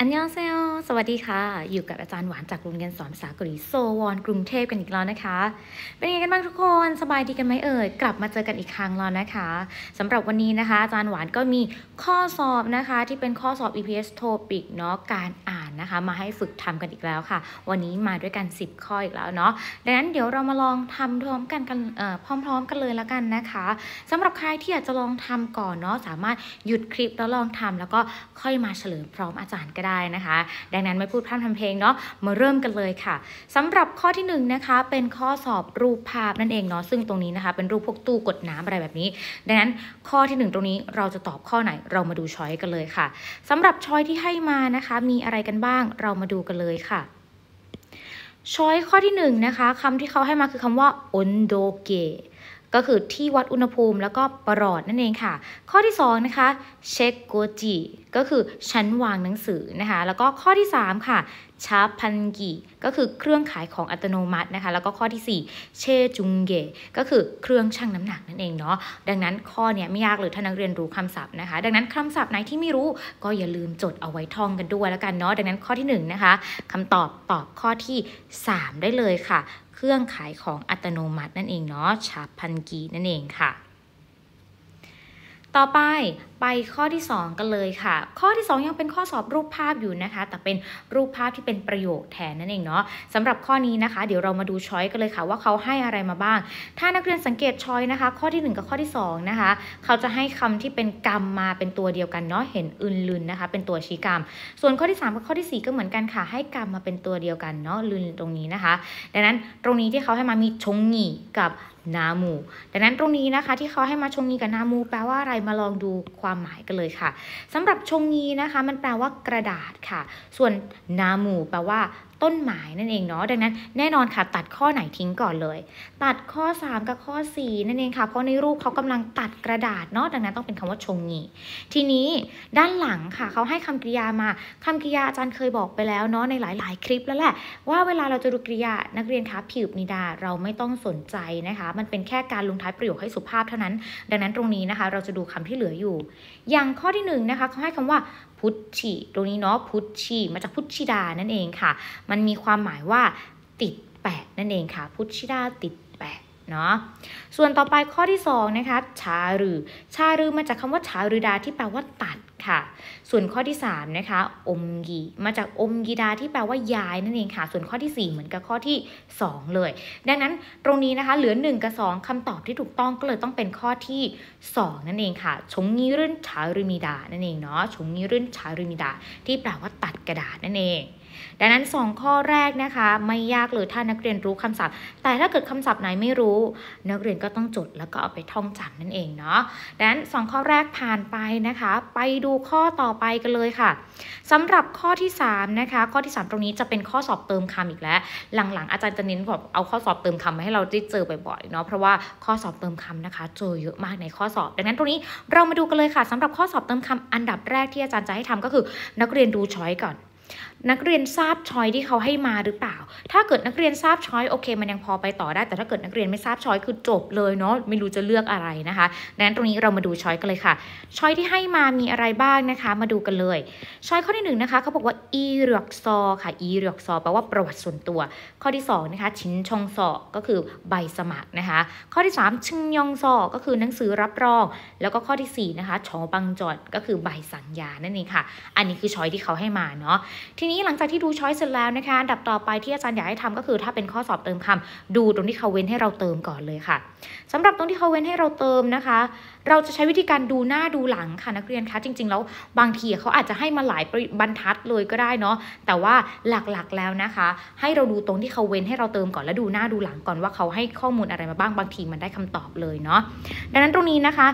อันยองเซลสวัสดีค่ะอยู่กับอาจารย์หวานจากโรงเรียนสอนภาษาเกาหลีโซวอนกรุงเทพกันอีกแล้วนะคะเป็นไงกันบ้างทุกคนสบายดีกันไหมเอ่ยกลับมาเจอกันอีกครั้งแล้วนะคะสำหรับวันนี้นะคะอาจารย์หวานก็มีข้อสอบนะคะที่เป็นข้อสอบ E.P.S. Topic เนาะการอ่านนะคะมาให้ฝึกทำกันอีกแล้วค่ะวันนี้มาด้วยกัน10ข้ออีกแล้วเนาะดังนั้นเดี๋ยวเรามาลองทำพร้อมกันเลยละกันนะคะสำหรับใครที่อยากจะลองทำก่อนเนาะสามารถหยุดคลิปแล้วลองทำแล้วก็ค่อยมาเฉลยพร้อมอาจารย์ก็ได้นะคะดังนั้นไม่พูดพร่ำทำเพลงเนาะมาเริ่มกันเลยค่ะสำหรับข้อที่1นะคะเป็นข้อสอบรูปภาพนั่นเองเนาะซึ่งตรงนี้นะคะเป็นรูปพวกตู้กดน้ำอะไรแบบนี้ดังนั้นข้อที่1ตรงนี้เราจะตอบข้อไหนเรามาดูช้อยกันเลยค่ะสำหรับช้อยที่ให้มานะคะมีอะไรกันบ้างเรามาดูกันเลยค่ะช้อยข้อที่1นะคะคำที่เขาให้มาคือคำว่าอุนโดเกะก็คือที่วัดอุณหภูมิแล้วก็ปลอดนั่นเองค่ะข้อที่2นะคะเชกโกจิก็คือชั้นวางหนังสือนะคะแล้วก็ข้อที่3ค่ะชาพันกิก็คือเครื่องขายของอัตโนมัตินะคะแล้วก็ข้อที่4เชจุงเกก็คือเครื่องชั่งน้ำหนักนั่นเองเนาะดังนั้นข้อเนี้ยไม่ยากเลยถ้านักเรียนรู้คำศัพท์นะคะดังนั้นคำศัพท์ไหนที่ไม่รู้ก็อย่าลืมจดเอาไว้ท่องกันด้วยแล้วกันเนาะดังนั้นข้อที่1นะคะคำตอบข้อที่3ได้เลยค่ะเครื่องขายของอัตโนมัตินั่นเองเนาะชาพันกีนั่นเองค่ะต่อไปข้อที่2กันเลยค่ะข้อที่2ยังเป็นข้อสอบรูปภาพอยู่นะคะแต่เป็นรูปภาพที่เป็นประโยคแทนนั่นเองเนาะสำหรับข้อนี้นะคะเดี๋ยวเรามาดูช้อยกันเลยค่ะว่าเขาให้อะไรมาบ้างถ้านักเรียนสังเกตช้อยนะคะข้อที่1กับข้อที่2นะคะเขาจะให้คำที่เป็นกรรมมาเป็นตัวเดียวกันเนาะเห็นอึนลืนนะคะเป็นตัวชี้กรรมส่วนข้อที่3กับข้อที่4ก็เหมือนกันค่ะให้กรรมมาเป็นตัวเดียวกันเนาะลืนตรงนี้นะคะดังนั้นตรงนี้ที่เขาให้มามีชงงี่กับนามูดังนั้นตรงนี้นะคะที่เขาให้มาชงงีกับนามูแปลว่าอะไรมาลองดูความหมายกันเลยค่ะสำหรับชงงีนะคะมันแปลว่ากระดาษค่ะส่วนนามูแปลว่าต้นไม้นั่นเองเนาะดังนั้นแน่นอนค่ะตัดข้อไหนทิ้งก่อนเลยตัดข้อ3กับข้อ4นั่นเองค่ะเพราะในรูปเขากำลังตัดกระดาษเนาะดังนั้นต้องเป็นคำว่าชงงีทีนี้ด้านหลังค่ะเขาให้คำกริยามาคำกริยาอาจารย์เคยบอกไปแล้วเนาะในหลายๆคลิปแล้วแหละว่าเวลาเราจะดูกริยานักเรียนคะผิวนิดาเราไม่ต้องสนใจนะคะมันเป็นแค่การลงท้ายประโยคให้สุภาพเท่านั้นดังนั้นตรงนี้นะคะเราจะดูคำที่เหลืออยู่อย่างข้อที่1นะคะเขาให้คำว่าพุทธิตรงนี้เนาะพุทธิมาจากพุทธิดานั่นเองค่ะมันมีความหมายว่าติดแปะนั่นเองค่ะพุทธิดาติดแปะเนาะส่วนต่อไปข้อที่2นะคะชารือมาจากคำว่าชารือดาที่แปลว่าตัดค่ะส่วนข้อที่3นะคะอมกีมาจากอมกีดาที่แปลว่าย้ายนั่นเองค่ะส่วนข้อที่4เหมือนกับข้อที่2เลยดังนั้นตรงนี้นะคะเหลือ1กับ2คำตอบที่ถูกต้องก็เลยต้องเป็นข้อที่2นั่นเองค่ะชงงีรื่นชารือมีดานั่นเองเนาะชงงีรื่นชารือมีดาที่แปลว่าตัดกระดาษนั่นเองดังนั้น2ข้อแรกนะคะไม่ยากเลยถ้านักเรียนรู้คำศัพท์แต่ถ้าเกิดคำศัพท์ไหนไม่รู้นักเรียนก็ต้องจดแล้วก็เอาไปท่องจำนั่นเองเนาะดังนั้น2ข้อแรกผ่านไปนะคะไปดูข้อต่อไปกันเลยค่ะสำหรับข้อที่3นะคะข้อที่3ตรงนี้จะเป็นข้อสอบเติมคำอีกแล้วหลังๆอาจารย์จะเน้นแบบเอาข้อสอบเติมคำมาให้เราได้เจอบ่อยๆเนาะเพราะว่าข้อสอบเติมคำนะคะเจอเยอะมากในข้อสอบดังนั้นตรงนี้เรามาดูกันเลยค่ะสำหรับข้อสอบเติมคำอันดับแรกที่อาจารย์จะให้ทำก็คือนักเรียนดูช้อยก่อนนักเรียนทราบช้อยที่เขาให้มาหรือเปล่าถ้าเกิดนักเรียนทราบช้อยโอเคมันยังพอไปต่อได้แต่ถ้าเกิดนักเรียนไม่ทราบช้อยคือจบเลยเนาะไม่รู้จะเลือกอะไรนะคะดังนั้นตรงนี้เรามาดูช้อยกันเลยค่ะช้อยที่ให้มามีอะไรบ้างนะคะมาดูกันเลยช้อยข้อที่1นะคะเขาบอกว่าอีเรือกซอค่ะอีเรือกซอแปลว่าประวัติส่วนตัวข้อที่2นะคะชินชงซอก็คือใบสมัครนะคะข้อที่3ชึงยองซอก็คือหนังสือรับรองแล้วก็ข้อที่4นะคะชอบังจอดก็คือใบสัญญานั่นเองค่ะอันนี้คือช้อยที่เขาให้มาเนาะทีนี้หลังจากที่ดูช้อยเสร็จแล้วนะคะอันดับต่อไปที่อาจารย์อยากให้ทำก็คือถ้าเป็นข้อสอบเติมคำดูตรงที่เขาเว้นให้เราเติมก่อนเลยค่ะสำหรับตรงที่เขาเว้นให้เราเติมนะคะเราจะใช้วิธีการดูหน้าดูหลังค่ะนักเรียนคะจริงๆแล้วบางทีเขาอาจจะให้มาหลายบรรทัดเลยก็ได้เนาะแต่ว่าหลักๆแล้วนะคะให้เราดูตรงที่เขาเว้นให้เราเติมก่อนแล้วดูหน้าดูหลังก่อนว่าเขาให้ข้อมูลอะไรมาบ้างบางทีมันได้คำตอบเลยเนาะดังนั้นตรงนี้นะคะ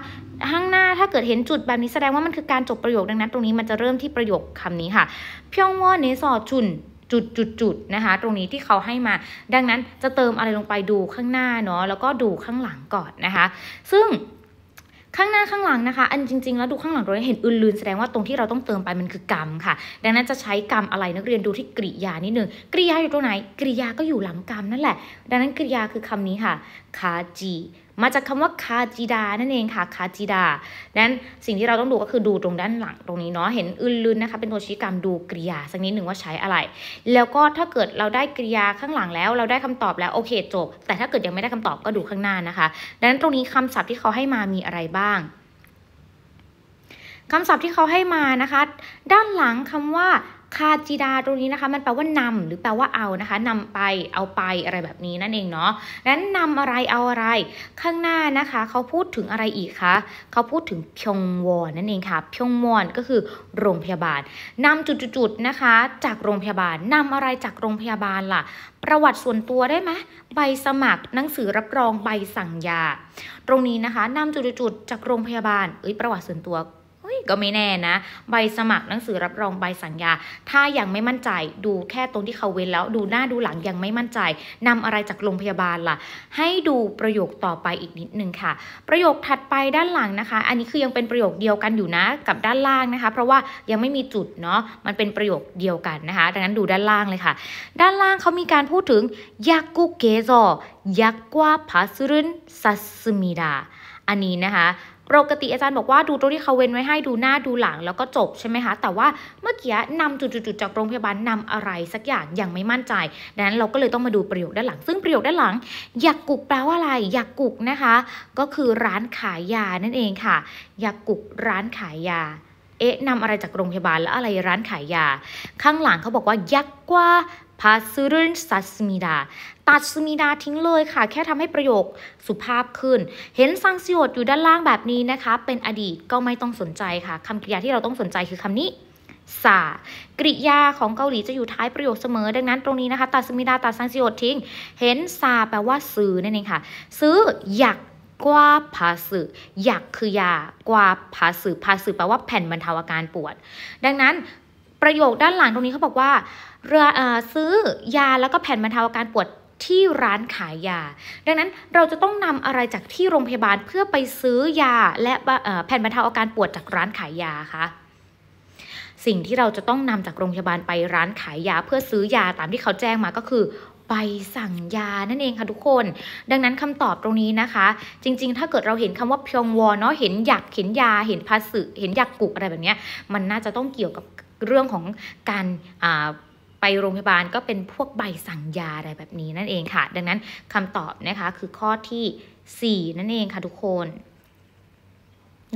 ข้างหน้าถ้าเกิดเห็นจุดแบบนี้แสดงว่ามันคือการจบประโยคดังนั้นตรงนี้มันจะเริ่มที่ประโยคคำนี้ค่ะเพียงว่าเนสอชุนจุดๆนะคะตรงนี้ที่เขาให้มาดังนั้นจะเติมอะไรลงไปดูข้างหน้าเนาะแล้วก็ดูข้างหลังก่อนนะคะซึ่งข้างหน้าข้างหลังนะคะอันจริงๆแล้วดูข้างหลังเราเห็นอื่นๆแสดงว่าตรงที่เราต้องเติมไปมันคือกรรมค่ะดังนั้นจะใช้กรรมอะไรนักเรียนดูที่กริยานิดนึงกริยาอยู่ตรงไหนกริยาก็อยู่หลังกรรมนั่นแหละดังนั้นกริยาคือคำนี้ค่ะคาจิ มาจากคำว่าคาจิดานั่นเองค่ะคาจิดานั้นสิ่งที่เราต้องดูก็คือดูตรงด้านหลังตรงนี้เนาะเห็นอึนลืนนะคะเป็นตัวชี้กรรมดูกริยาสักนิดหนึ่งว่าใช้อะไรแล้วก็ถ้าเกิดเราได้กริยาข้างหลังแล้วเราได้คำตอบแล้วโอเคจบแต่ถ้าเกิดยังไม่ได้คำตอบก็ดูข้างหน้านะคะดังนั้นตรงนี้คำศัพท์ที่เขาให้มามีอะไรบ้างคำศัพท์ที่เขาให้มานะคะด้านหลังคำว่าคาจิดาตรงนี้นะคะมันแปลว่านำหรือแปลว่าเอานะคะนำไปเอาไปอะไรแบบนี้นั่นเองเนาะงั้นนำอะไรเอาอะไรข้างหน้านะคะเขาพูดถึงอะไรอีกคะเขาพูดถึงพยงวอนนั่นเองค่ะพยงวอนก็คือโรงพยาบาลนำจุดๆนะคะจากโรงพยาบาลนำอะไรจากโรงพยาบาลล่ะประวัติส่วนตัวได้ไหมใบสมัครหนังสือรับรองใบสั่งยาตรงนี้นะคะนำจุดๆจากโรงพยาบาลประวัติส่วนตัวก็ไม่แน่นะใบสมัครหนังสือรับรองใบสัญญาถ้ายังไม่มั่นใจดูแค่ตรงที่เขาเว้นแล้วดูหน้าดูหลังยังไม่มั่นใจนำอะไรจากโรงพยาบาลล่ะให้ดูประโยคต่อไปอีกนิดนึงค่ะประโยคถัดไปด้านหลังนะคะอันนี้คือยังเป็นประโยคเดียวกันอยู่นะกับด้านล่างนะคะเพราะว่ายังไม่มีจุดเนาะมันเป็นประโยคเดียวกันนะคะดังนั้นดูด้านล่างเลยค่ะด้านล่างเขามีการพูดถึงยักกุเกโซยักกว่าพาสุรินซัสมิดาอันนี้นะคะปกติอาจารย์บอกว่าดูตรงที่เขาเว้นไว้ให้ดูหน้าดูหลังแล้วก็จบใช่ไหมคะแต่ว่าเมื่อกี้นำจุดๆจากโรงพยาบาลนำอะไรสักอย่างยังไม่มั่นใจดังนั้นเราก็เลยต้องมาดูประโยคด้านหลังซึ่งประโยคด้านหลังยากุกแปลว่าอะไรยากุกนะคะก็คือร้านขายยานั่นเองค่ะยากุกร้านขายยานำอะไรจากโรงพยาบาลแล้วอะไรร้านขายยาข้างหลังเขาบอกว่ายักกว่าพาซึรุนซัสมิดาตัดสมิดาทิ้งเลยค่ะแค่ทำให้ประโยคสุภาพขึ้นเห็นซังซิโอดอยู่ด้านล่างแบบนี้นะคะเป็นอดีตก็ไม่ต้องสนใจค่ะคำกริยาที่เราต้องสนใจคือคำนี้ซากริยาของเกาหลีจะอยู่ท้ายประโยคเสมอดังนั้นตรงนี้นะคะตัดสมิดาตัดซังซิโอดทิ้งเห็นซาแปลว่าซื้อนั่นเองค่ะซื้ออยากกว่าพาสึอยากคือยากว่าพาสึพาสึแปลว่าแผ่นบรรเทาอาการปวดดังนั้นประโยคด้านหลังตรงนี้เขาบอกว่าซื้อยาแล้วก็แผ่นบรรเทาอาการปวดที่ร้านขายยาดังนั้นเราจะต้องนำอะไรจากที่โรงพยาบาลเพื่อไปซื้อยาและแผ่นบรรเทาอาการปวดจากร้านขายยาค่ะสิ่งที่เราจะต้องนำจากโรงพยาบาลไปร้านขายยาเพื่อซื้อยาตามที่เขาแจ้งมาก็คือใบสั่งยานั่นเองค่ะทุกคนดังนั้นคำตอบตรงนี้นะคะจริงๆถ้าเกิดเราเห็นคำว่าพยองวอนเนาะเห็นอยากเห็นยาเห็นพาสึเห็นยากุกอะไรแบบนี้มันน่าจะต้องเกี่ยวกับเรื่องของการไปโรงพยาบาลก็เป็นพวกใบสั่งยาอะไรแบบนี้นั่นเองค่ะดังนั้นคำตอบนะคะคือข้อที่4นั่นเองค่ะทุกคน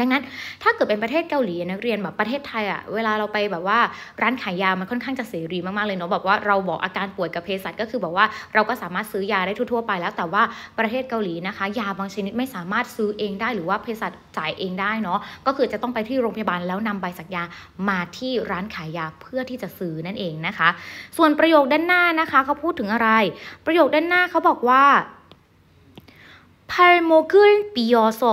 ดังนั้นถ้าเกิดเป็นประเทศเกาหลีนักเรียนแบบประเทศไทยอ่ะเวลาเราไปแบบว่าร้านขายยามันค่อนข้างจะเสรีมากๆเลยเนาะแบบว่าเราบอกอาการป่วยกับเภสัชก็คือแบบว่าเราก็สามารถซื้อยาได้ทั่วๆไปแล้วแต่ว่าประเทศเกาหลีนะคะยาบางชนิดไม่สามารถซื้อเองได้หรือว่าเภสัชจ่ายเองได้เนาะก็คือจะต้องไปที่โรงพยาบาลแล้วนำใบสั่งยามาที่ร้านขายยาเพื่อที่จะซื้อนั่นเองนะคะส่วนประโยคด้านหน้านะคะเขาพูดถึงอะไรประโยคด้านหน้าเขาบอกว่าพาร์โมเกิลปิโอโซ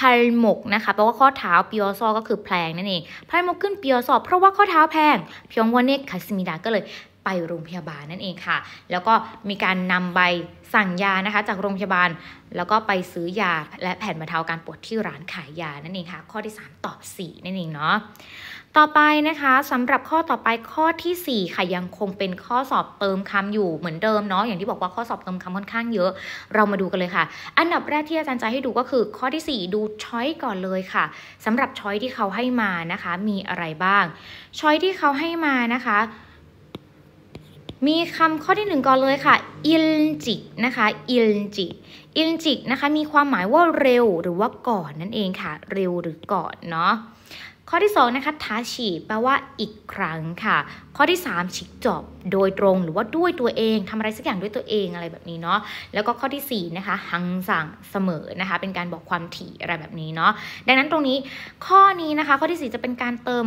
พาร์มกนะคะแปลว่าข้อเท้าปิโอซอก็คือแพลงนั่นเองพาร์มกขึ้นปิโอซอเพราะว่าข้อเท้าแพลงพยองวอนเนคคาสมิดาก็เลยไปโรงพยาบาลนั่นเองค่ะแล้วก็มีการนำใบสั่งยานะคะจากโรงพยาบาลแล้วก็ไปซื้อยาและแผ่นบรรเทาการปวดที่ร้านขายยานั่นเองค่ะข้อที่3ตอบ4นั่นเองเนาะต่อไปนะคะสำหรับข้อต่อไปข้อที่4ค่ะยังคงเป็นข้อสอบเติมคำอยู่เหมือนเดิมเนาะอย่างที่บอกว่าข้อสอบเติมคำค่อนข้างเยอะเรามาดูกันเลยค่ะอันดับแรกที่อาจารย์จะให้ดูก็คือข้อที่4ดูช้อยก่อนเลยค่ะสำหรับช้อยที่เขาให้มานะคะมีอะไรบ้างช้อยที่เขาให้มานะคะมีคำข้อที่1ก่อนเลยค่ะอิลจิกนะคะอิลจิกอิลจิกนะคะมีความหมายว่าเร็วหรือว่าก่อนนั่นเองค่ะเร็วหรือก่อนเนาะข้อที่2นะคะทาชิแปลว่าอีกครั้งค่ะข้อที่3ชิกจอบโดยตรงหรือว่าด้วยตัวเองทำอะไรสักอย่างด้วยตัวเองอะไรแบบนี้เนาะแล้วก็ข้อที่4นะคะหังสั่งเสมอนะคะเป็นการบอกความถี่อะไรแบบนี้เนาะดังนั้นตรงนี้ข้อนี้นะคะข้อที่4จะเป็นการเติม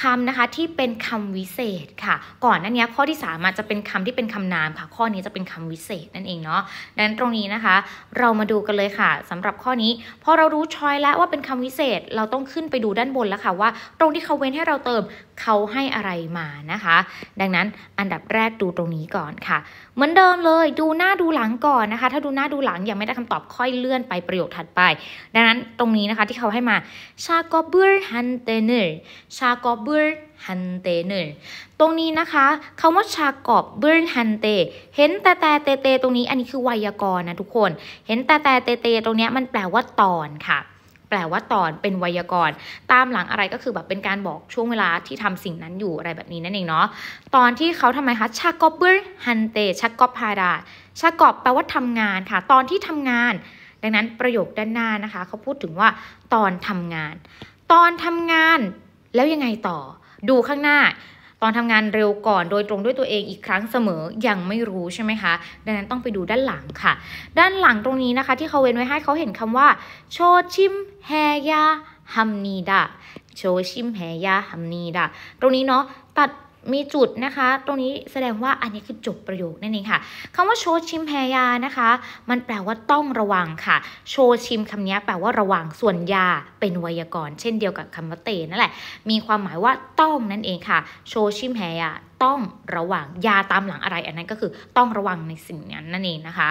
คำนะคะที่เป็นคำวิเศษค่ะก่อนหน้านี้ข้อที่3จะเป็นคำที่เป็นคำนามค่ะข้อนี้จะเป็นคำวิเศษนั่นเองเนาะดังนั้นตรงนี้นะคะเรามาดูกันเลยค่ะสำหรับข้อนี้พอเรารู้ช้อยแล้วว่าเป็นคำวิเศษเราต้องขึ้นไปดูด้านบนแล้วค่ะ ว่าตรงที่เขาเว้นให้เราเติมเขาให้อะไรมานะคะดังนั้นอันดับแรกดูตรงนี้ก่อนค่ะเหมือนเดิมเลยดูหน้าดูหลังก่อนนะคะถ้าดูหน้าดูหลังยังไม่ได้คำตอบค่อยเลื่อนไปประโยคถัดไปดังนั้นตรงนี้นะคะที่เขาให้มาชากอบเบิร์ฮันเตเนอร์ชากอบเบิร์ฮันเตเนอร์ตรงนี้นะคะคำว่าชากอบเบิร์ฮันเตเห็นแต่แต่เตเตตรงนี้อันนี้คือไวยากรณ์นะทุกคนเห็นแต่แต่เตเตตรงนี้มันแปลว่าตอนค่ะแปลว่าตอนเป็นไวยากรณ์ตามหลังอะไรก็คือแบบเป็นการบอกช่วงเวลาที่ทำสิ่งนั้นอยู่อะไรแบบนี้นั่นเองเนาะตอนที่เขาทำไมคะชากอบเบอร์ฮันเตชากอบพาราชากอบแปลว่าทำงานค่ะตอนที่ทำงานดังนั้นประโยคด้านหน้านะคะเขาพูดถึงว่าตอนทำงานตอนทำงานแล้วยังไงต่อดูข้างหน้าตอนทำงานเร็วก่อนโดยตรงด้วยตัวเองอีกครั้งเสมอยังไม่รู้ใช่ไหมคะดังนั้นต้องไปดูด้านหลังค่ะด้านหลังตรงนี้นะคะที่เขาเว้นไว้ให้เขาเห็นคำว่าโชชิมแฮยาฮัมนีดะโชชิมแฮยาฮัมนีดะตรงนี้เนาะตัดมีจุดนะคะตรงนี้แสดงว่าอันนี้คือจบประโยคนั่นเองค่ะคำว่าโชชิมแฮยานะคะมันแปลว่าต้องระวังค่ะโชชิมคำนี้แปลว่าระวังส่วนยาเป็นไวยากรณ์เช่นเดียวกับคำว่าเตนั่นแหละมีความหมายว่าต้องนั่นเองค่ะโชชิมแฮยาต้องระวังยาตามหลังอะไรอันนั้นก็คือต้องระวังในสิ่งนั้นนั่นเองนะคะ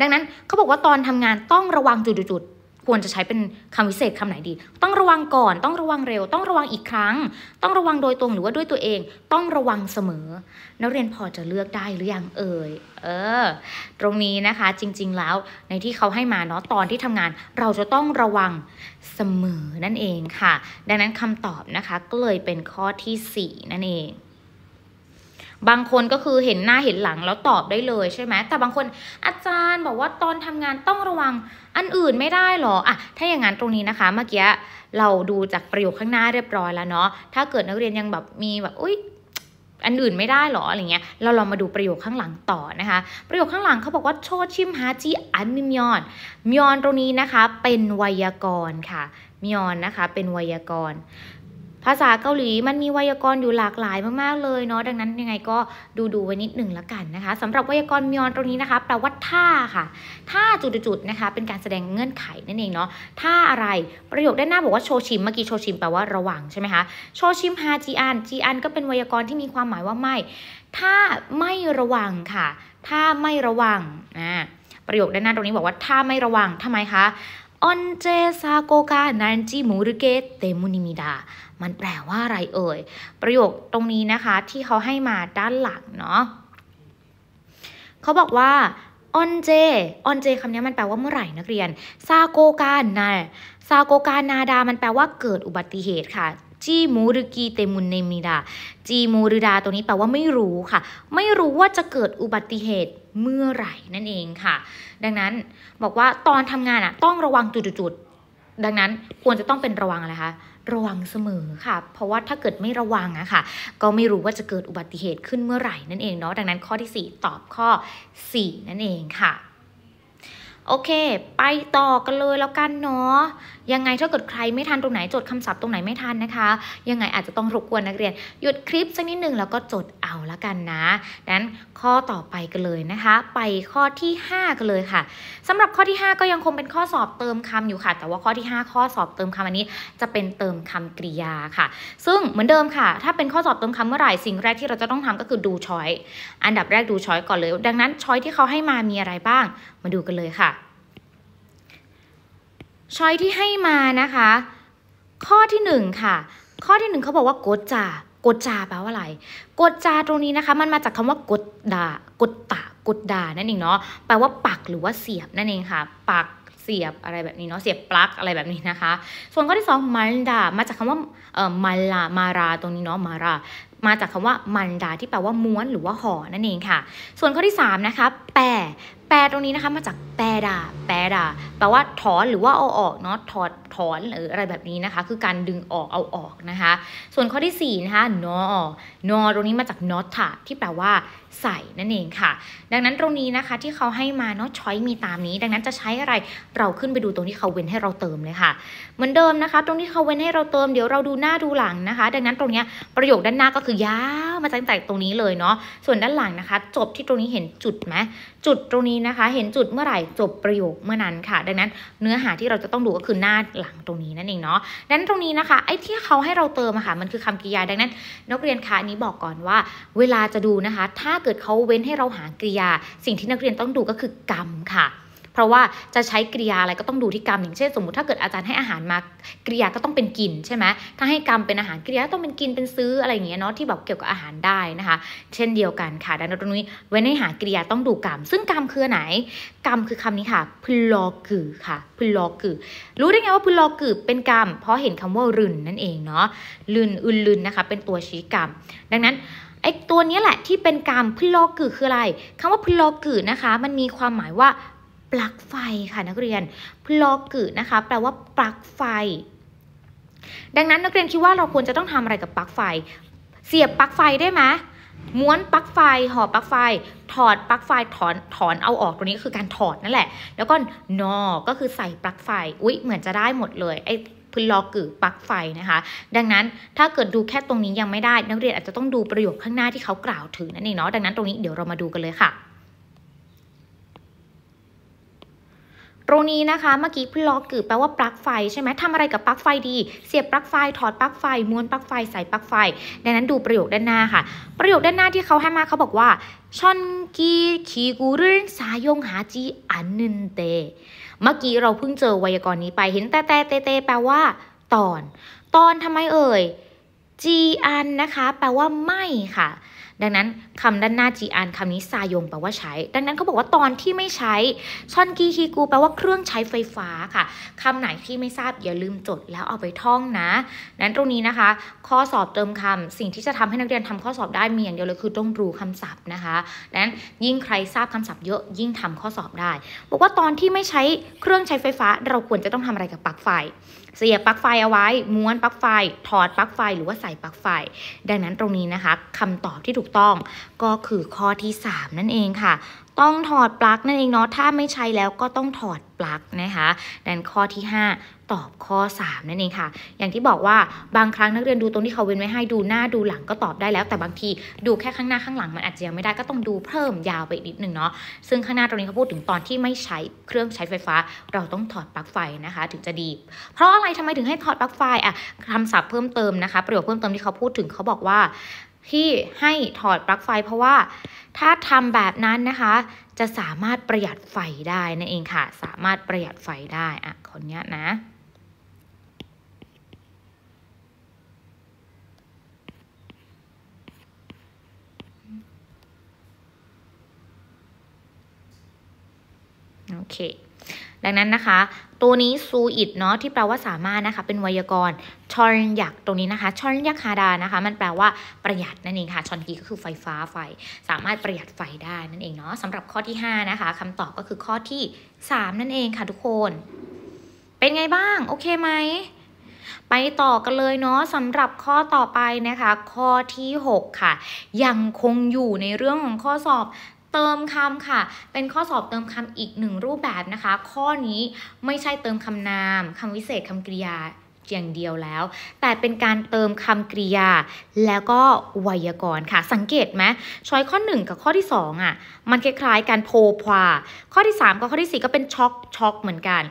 ดังนั้นเขาบอกว่าตอนทำงานต้องระวังจุดควรจะใช้เป็นคำวิเศษคำไหนดีต้องระวังก่อนต้องระวังเร็วต้องระวังอีกครั้งต้องระวังโดยตรงหรือว่าด้วยตัวเองต้องระวังเสมอนักเรียนพอจะเลือกได้หรือยังเอ่ยตรงนี้นะคะจริงๆแล้วในที่เขาให้มาเนาะตอนที่ทำงานเราจะต้องระวังเสมอนั่นเองค่ะดังนั้นคำตอบนะคะก็เลยเป็นข้อที่4นั่นเองบางคนก็คือเห็นหน้าเห็นหลังแล้วตอบได้เลยใช่ไหมแต่บางคนอาจารย์บอกว่าตอนทำงานต้องระวังอันอื่นไม่ได้หรออะถ้าอย่างนั้นตรงนี้นะคะเมื่อกี้เราดูจากประโยคข้างหน้าเรียบร้อยแล้วเนาะถ้าเกิดนักเรียนยังแบบมีแบบอุ๊ยอันอื่นไม่ได้หรออะไรเงี้ยเราลองมาดูประโยคข้างหลังต่อนะคะประโยคข้างหลังเขาบอกว่าโชชิมฮาจิอันมิมยอนมยอนตรงนี้นะคะเป็นไวยากรณ์ค่ะมยอนนะคะเป็นไวยากรณ์ภาษาเกาหลีมันมีไวยากรณ์อยู่หลากหลายมากๆเลยเนาะดังนั้นยังไงก็ดูไว้นิดหนึ่งละกันนะคะสำหรับไวยากรณ์มยอนตรงนี้นะคะแปลว่าท่าค่ะท่าจุดๆนะคะเป็นการแสดงเงื่อนไขนั่นเองเนาะท่าอะไรประโยคด้านหน้าบอกว่าโชชิมเมื่อกี้โชชิมแปลว่าระวังใช่ไหมคะโชชิมฮาจีอันจีอันก็เป็นไวยากรณ์ที่มีความหมายว่าไม่ถ้าไม่ระวังค่ะถ้าไม่ระวังประโยคด้านหน้าตรงนี้บอกว่าถ้าไม่ระวังทำไมคะออนเจซาโกกานันจิมูรุเกเตมุนิมิดามันแปลว่าอะไรเอ่ยประโยคตรงนี้นะคะที่เขาให้มาด้านหลังเนาะเขาบอกว่าออนเจคำนี้มันแปลว่าเมื่อไหร่นักเรียนซาโกกานาดามันแปลว่าเกิดอุบัติเหตุค่ะจีมูรุกีเตมุนเนมิดาจีมูรุดาตัวนี้แปลว่าไม่รู้ค่ะไม่รู้ว่าจะเกิดอุบัติเหตุเมื่อไหร่นั่นเองค่ะดังนั้นบอกว่าตอนทำงานต้องระวังจุดๆดังนั้นควรจะต้องเป็นระวังอะไรคะระวังเสมอค่ะเพราะว่าถ้าเกิดไม่ระวังอะค่ะก็ไม่รู้ว่าจะเกิดอุบัติเหตุขึ้นเมื่อไหร่นั่นเองเนาะดังนั้นข้อที่4ตอบข้อ4นั่นเองค่ะโอเคไปต่อกันเลยแล้วกันเนาะยังไงถ้าเกิดใครไม่ทันตรงไหนจดคำศัพท์ตรงไหนไม่ทันนะคะยังไงอาจจะต้องรบกวนนักเรียนหยุดคลิปสักนิดหนึ่งแล้วก็จดเอาละกันนะดังนั้นข้อต่อไปกันเลยนะคะไปข้อที่5กันเลยค่ะสำหรับข้อที่5ก็ยังคงเป็นข้อสอบเติมคำอยู่ค่ะแต่ว่าข้อที่5ข้อสอบเติมคำอันนี้จะเป็นเติมคำกริยาค่ะซึ่งเหมือนเดิมค่ะถ้าเป็นข้อสอบเติมคำเมื่อไหร่สิ่งแรกที่เราจะต้องทำก็คือดูช้อยอันดับแรกดูช้อยก่อนเลยดังนั้นช้อยที่เขาให้มามีอะไรบ้างมาดูกันเลยค่ะช้อยที่ให้มานะคะข้อที่1ค่ะข้อที่1เขาบอกว่าโกจากดจาแปลว่าอะไรกดจาตรงนี้นะคะมันมาจากคำว่ากดดากดตะกดดานั่นเองเนาะแปลว่าปักหรือว่าเสียบนั่นเองค่ะปักเสียบอะไรแบบนี้เนาะเสียบปลั๊กอะไรแบบนี้นะคะส่วนข้อที่2มันดามาจากคำว่ามันลามาราตรงนี้เนาะมารามาจากคำว่ามันดาที่แปลว่าม้วนหรือว่าห่อนั่นเองค่ะส่วนข้อที่3นะคะแปรตรงนี้นะคะมาจากแปรดาแปลว่าถอนหรือว่าเอาออกเนาะถอนหรืออะไรแบบนี้นะคะคือการดึงออกเอาออกนะคะส่วนข้อที่4นะคะนอตรงนี้มาจากนอตถะที่แปลว่าใส่นั่นเองค่ะดังนั้นตรงนี้นะคะที่เขาให้มาเนาะช้อยมีตามนี้ดังนั้นจะใช้อะไรเราขึ้นไปดูตรงที่เขาเว้นให้เราเติมเลยค่ะเหมือนเดิมนะคะตรงที่เขาเว้นให้เราเติมเดี๋ยวเราดูหน้าดูหลังนะคะดังนั้นตรงนี้ประโยคด้านหน้าก็คือยาวมาตั้งแต่ตรงนี้เลยเนาะส่วนด้านหลังนะคะจบที่ตรงนี้เห็นจุดไหม จุดตรงนี้นะคะเห็นจุดเมื่อไหร่จบประโยคเมื่อนั้นค่ะดังนั้นเนื้อหาที่เราจะต้องดูก็คือหน้าหลังตรงนี้นั่นเองเนาะดังนั้นตรงนี้นะคะไอ้ที่เขาให้เราเติมอะค่ะมันคือคำกริยาดังนั้นนักเรียนคะนี้บอกก่อนว่าเวลาจะดูนะคะถ้าเกิดเขาเว้นให้เราหากริยาสิ่งที่นักเรียนต้องดูก็คือกรรมค่ะเพราะว่าจะใช้กริยาอะไรก็ต้องดูที่กรรมอย่างเช่นสมมุติถ้าเกิดอาจารย์ให้อาหารมากริยาก็ต้องเป็นกินใช่ไหมถ้าให้กรรมเป็นอาหารกริยาต้องเป็นกินเป็นซื้ออะไรอย่างเงี้ยเนาะที่แบบเกี่ยวกับอาหารได้นะคะเช่นเดียวกันค่ะดังนั้นตรงนี้เว้นให้หากริยาต้องดูกรรมซึ่งกรรมคือไหนกรรมคือคำนี้ค่ะพลอกือค่ะพลอกือรู้ได้ไงว่าพลอกือเป็นกรรมเพราะเห็นคำว่ารืนนั่นเองเนาะรืนอืนรืนนะคะเป็นตัวชี้กรรมดังนั้นไอ้ตัวนี้แหละที่เป็นกรรมพลอกือคืออะไรคำว่าพลอกือนะคะมันมีความหมายว่าปลั๊กไฟค่ะนักเรียนพลอกึนะคะแปลว่าปลั๊กไฟดังนั้นนักเรียนคิดว่าเราควรจะต้องทำอะไรกับปลั๊กไฟเสียบปลั๊กไฟได้ไหมม้วนปลั๊กไฟห่อปลั๊กไฟถอดปลั๊กไฟถอนเอาออกตรงนี้ก็คือการถอดนั่นแหละแล้วก็นอก็คือใส่ปลั๊กไฟอุ๊ยเหมือนจะได้หมดเลยไอ้พลอกึปลั๊กไฟนะคะดังนั้นถ้าเกิดดูแค่ตรงนี้ยังไม่ได้นักเรียนอาจจะต้องดูประโยคข้างหน้าที่เขากล่าวถึงนั่นเองเนาะดังนั้นตรงนี้เดี๋ยวเรามาดูกันเลยค่ะตรงนี้นะคะเมื่อกี้พลอกึแปลว่าปลั๊กไฟใช่ไหมทำอะไรกับปลั๊กไฟดีเสียบปลั๊กไฟถอดปลั๊กไฟม้วนปลั๊กไฟใส่ปลั๊กไฟดังนั้นดูประโยคด้านหน้าค่ะประโยคด้านหน้าที่เขาให้มาเขาบอกว่าชอนกีขีกูเรื่องสายงหาจีอันนึนเตเมื่อกี้เราเพิ่งเจอไวยากรณ์นี้ไปเห็นแต่เตแปลว่าตอนทำไมเอ่ยจีอันนะคะแปลว่าไม่ค่ะดังนั้นคำด้านหน้าจีอันคำนี้ซายงแปลว่าใช้ดังนั้นเขาบอกว่าตอนที่ไม่ใช้ชอนกีฮีกูแปลว่าเครื่องใช้ไฟฟ้าค่ะคำไหนที่ไม่ทราบอย่าลืมจดแล้วเอาไปท่องนะนั้นตรงนี้นะคะข้อสอบเติมคำสิ่งที่จะทำให้นักเรียนทำข้อสอบได้มีอย่างเดียวเลยคือต้องรู้คำศัพท์นะคะดังนั้นยิ่งใครทราบคำศัพท์เยอะยิ่งทำข้อสอบได้บอกว่าตอนที่ไม่ใช้เครื่องใช้ไฟฟ้าเราควรจะต้องทำอะไรกับปลั๊กไฟเสียบปลั๊กไฟเอาไว้ม้วนปลั๊กไฟถอดปลั๊กไฟหรือว่าใส่ปลั๊กไฟดังนั้นตรงนี้นะคะคำตอบที่ถูกต้องก็คือข้อที่3นั่นเองค่ะต้องถอดปลั๊กนั่นเองเนาะถ้าไม่ใช้แล้วก็ต้องถอดปลั๊กนะคะดังนั้นข้อที่5ตอบข้อ3นั่นเองค่ะอย่างที่บอกว่าบางครั้งนักเรียนดูตรงที่เขาเว้นไว้ให้ดูหน้าดูหลังก็ตอบได้แล้วแต่บางทีดูแค่ข้างหน้าข้างหลังมันอาจจะยังไม่ได้ก็ต้องดูเพิ่มยาวไปอีกนิดนึงเนาะซึ่งข้างหน้าตรงนี้เขาพูดถึงตอนที่ไม่ใช้เครื่องใช้ไฟฟ้าเราต้องถอดปลั๊กไฟนะคะถึงจะดีเพราะอะไรทำไมถึงให้ถอดปลั๊กไฟอะคำศัพท์เพิ่มเติมนะคะประโยคเพิ่มเติมที่เขาพูดถึงเขาบอกว่าที่ให้ถอดปลั๊กไฟเพราะว่าถ้าทำแบบนั้นนะคะจะสามารถประหยัดไฟได้นั่นเองค่ะสามารถประหยัดไฟได้อ่ะคนนี้นะโอเคดังนั้นนะคะตัวนี้ซูอิดเนาะที่แปลว่าสามารถนะคะเป็นไวยากรณ์ชอนยักตรงนี้นะคะชอนยักฮาดานะคะมันแปลว่าประหยัดนั่นเองค่ะชอนกีก็คือไฟฟ้าไฟสามารถประหยัดไฟได้นั่นเองเนาะสำหรับข้อที่5นะคะคำตอบก็คือข้อที่3นั่นเองค่ะทุกคนเป็นไงบ้างโอเคไหมไปต่อกันเลยเนาะสำหรับข้อต่อไปนะคะข้อที่6ค่ะยังคงอยู่ในเรื่องของข้อสอบเติมคำค่ะเป็นข้อสอบเติมคำอีกหนึ่งรูปแบบนะคะข้อนี้ไม่ใช่เติมคำนามคำวิเศษคำกริยาอย่างเดียวแล้วแต่เป็นการเติมคำกริยาแล้วก็ไวยากรณ์ค่ะสังเกตไหมช้อยข้อ1กับข้อที่2อ่ะมันคล้ายๆกันโพพวาข้อที่3กับข้อที่4ก็เป็นช็อกเหมือนกัน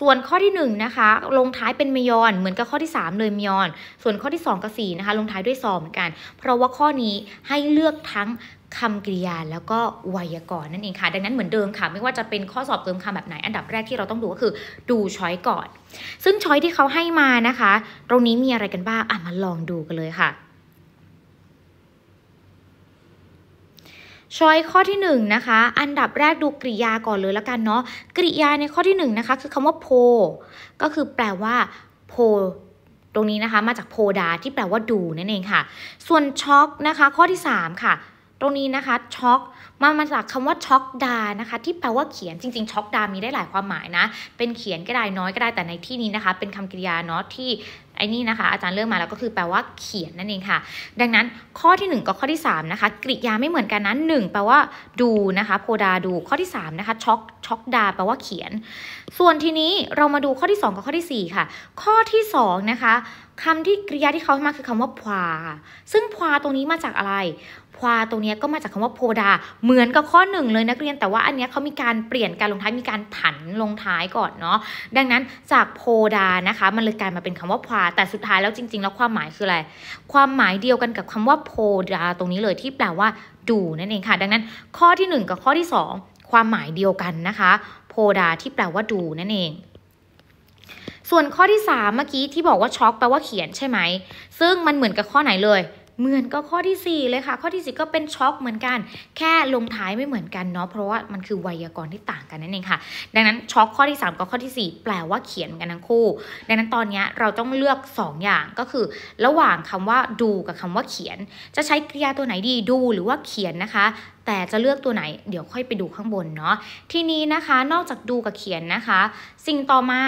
ส่วนข้อที่1นะคะลงท้ายเป็นมยอนเหมือนกับข้อที่3เลยมยอนส่วนข้อที่2กับ4นะคะลงท้ายด้วยซอเหมือนกันเพราะว่าข้อนี้ให้เลือกทั้งคำกริยาแล้วก็ไวยากรณ์นั่นเองค่ะดังนั้นเหมือนเดิมค่ะไม่ว่าจะเป็นข้อสอบเติมคำแบบไหนอันดับแรกที่เราต้องดูก็คือดูช้อยก่อนซึ่งช้อยที่เขาให้มานะคะตรงนี้มีอะไรกันบ้างมาลองดูกันเลยค่ะช้อยข้อที่1นะคะอันดับแรกดูกริยาก่อนเลยแล้วกันเนาะกริยาในข้อที่1นะคะคือคำว่าโพก็คือแปลว่าโพตรงนี้นะคะมาจากโพดาที่แปลว่าดูนั่นเองค่ะส่วนช็อกนะคะข้อที่3ค่ะตรงนี้นะคะช็อกมาจากคำว่าช็อกดานะคะที่แปลว่าเขียนจริงๆช็อกดามีได้หลายความหมายนะเป็นเขียนก็ได้น้อยก็ได้แต่ในที่นี้นะคะเป็นคำกริยาเนาะที่ไอ้นี่นะคะอาจารย์เลือกมาแล้วก็คือแปลว่าเขียนนั่นเองค่ะดังนั้นข้อที่1กับข้อที่3นะคะกริยาไม่เหมือนกันนะ1แปลว่าดูนะคะโพดาดูข้อที่3นะคะช็อกดาแปลว่าเขียนส่วนทีนี้เรามาดูข้อที่2กับข้อที่4ค่ะข้อที่2นะคะคำที่กริยาที่เขาให้มาคือคำว่าพวาซึ่งพวาตรงนี้มาจากอะไรพ พวาตรงนี้ก็มาจากคำว่าโพดาเหมือนกับข้อ1เลยนักเรียนแต่ว่าอันนี้เขามีการเปลี่ยนการลงท้ายมีการผันลงท้ายก่อนเนาะดังนั้นจากโพดานะคะมันเลยกลายมาเป็นคำว่าพวาแต่สุดท้ายแล้วจริงๆแล้วความหมายคืออะไรความหมายเดียวกันกับคำว่าโพดาตรงนี้เลยที่แปลว่าดูนั่นเองค่ะดังนั้นข้อที่1กับข้อที่2ความหมายเดียวกันนะคะโพดาที่แปลว่าดูนั่นเองส่วนข้อที่3เมื่อกี้ที่บอกว่าช็อกแปลว่าเขียนใช่ไหมซึ่งมันเหมือนกับข้อไหนเลยเหมือนก็ข้อที่4เลยค่ะข้อที่4ก็เป็นช็อกเหมือนกันแค่ลงท้ายไม่เหมือนกันเนาะเพราะว่ามันคือไวยากรณ์ที่ต่างกันนั่นเองค่ะดังนั้นช็อกข้อที่3กับข้อที่4แปลว่าเขียนกันทั้งคู่ดังนั้นตอนนี้เราต้องเลือก2อย่างก็คือระหว่างคำว่าดูกับคำว่าเขียนจะใช้กริยาตัวไหนดีดูหรือว่าเขียนนะคะแต่จะเลือกตัวไหนเดี๋ยวค่อยไปดูข้างบนเนาะทีนี้นะคะนอกจากดูกับเขียนนะคะสิ่งต่อมา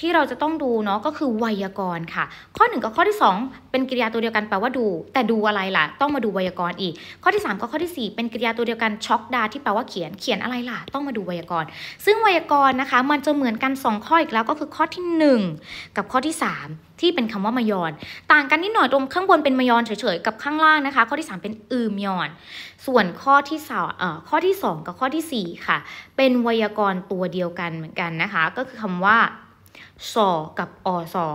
ที่เราจะต้องดูเนาะก็คือไวยากรณ์ค่ะข้อ1กับข้อที่2เป็นกริยาตัวเดียวกันแปลว่าดูแต่ดูอะไรล่ะต้องมาดูไวยากรณ์อีกข้อที่3กับข้อที่4เป็นกริยาตัวเดียวกันช็อกดาที่แปลว่าเขียนเขียนอะไรล่ะต้องมาดูไวยากรณ์ซึ่งไวยากรณ์นะคะมันจะเหมือนกัน2ข้ออีกแล้วก็คือข้อที่1กับข้อที่3ที่เป็นคำว่ามยอนต่างกันนิดหน่อยตรงข้างบนเป็นมยอนเฉยๆกับข้างล่างนะคะข้อที่3เป็นมยอนส่วนข้อที่2กับข้อที่4ค่ะเป็นไวยากรณ์ตัวเดียวกันเหมือนกันนะคะก็คือคำว่าซอกับอซอ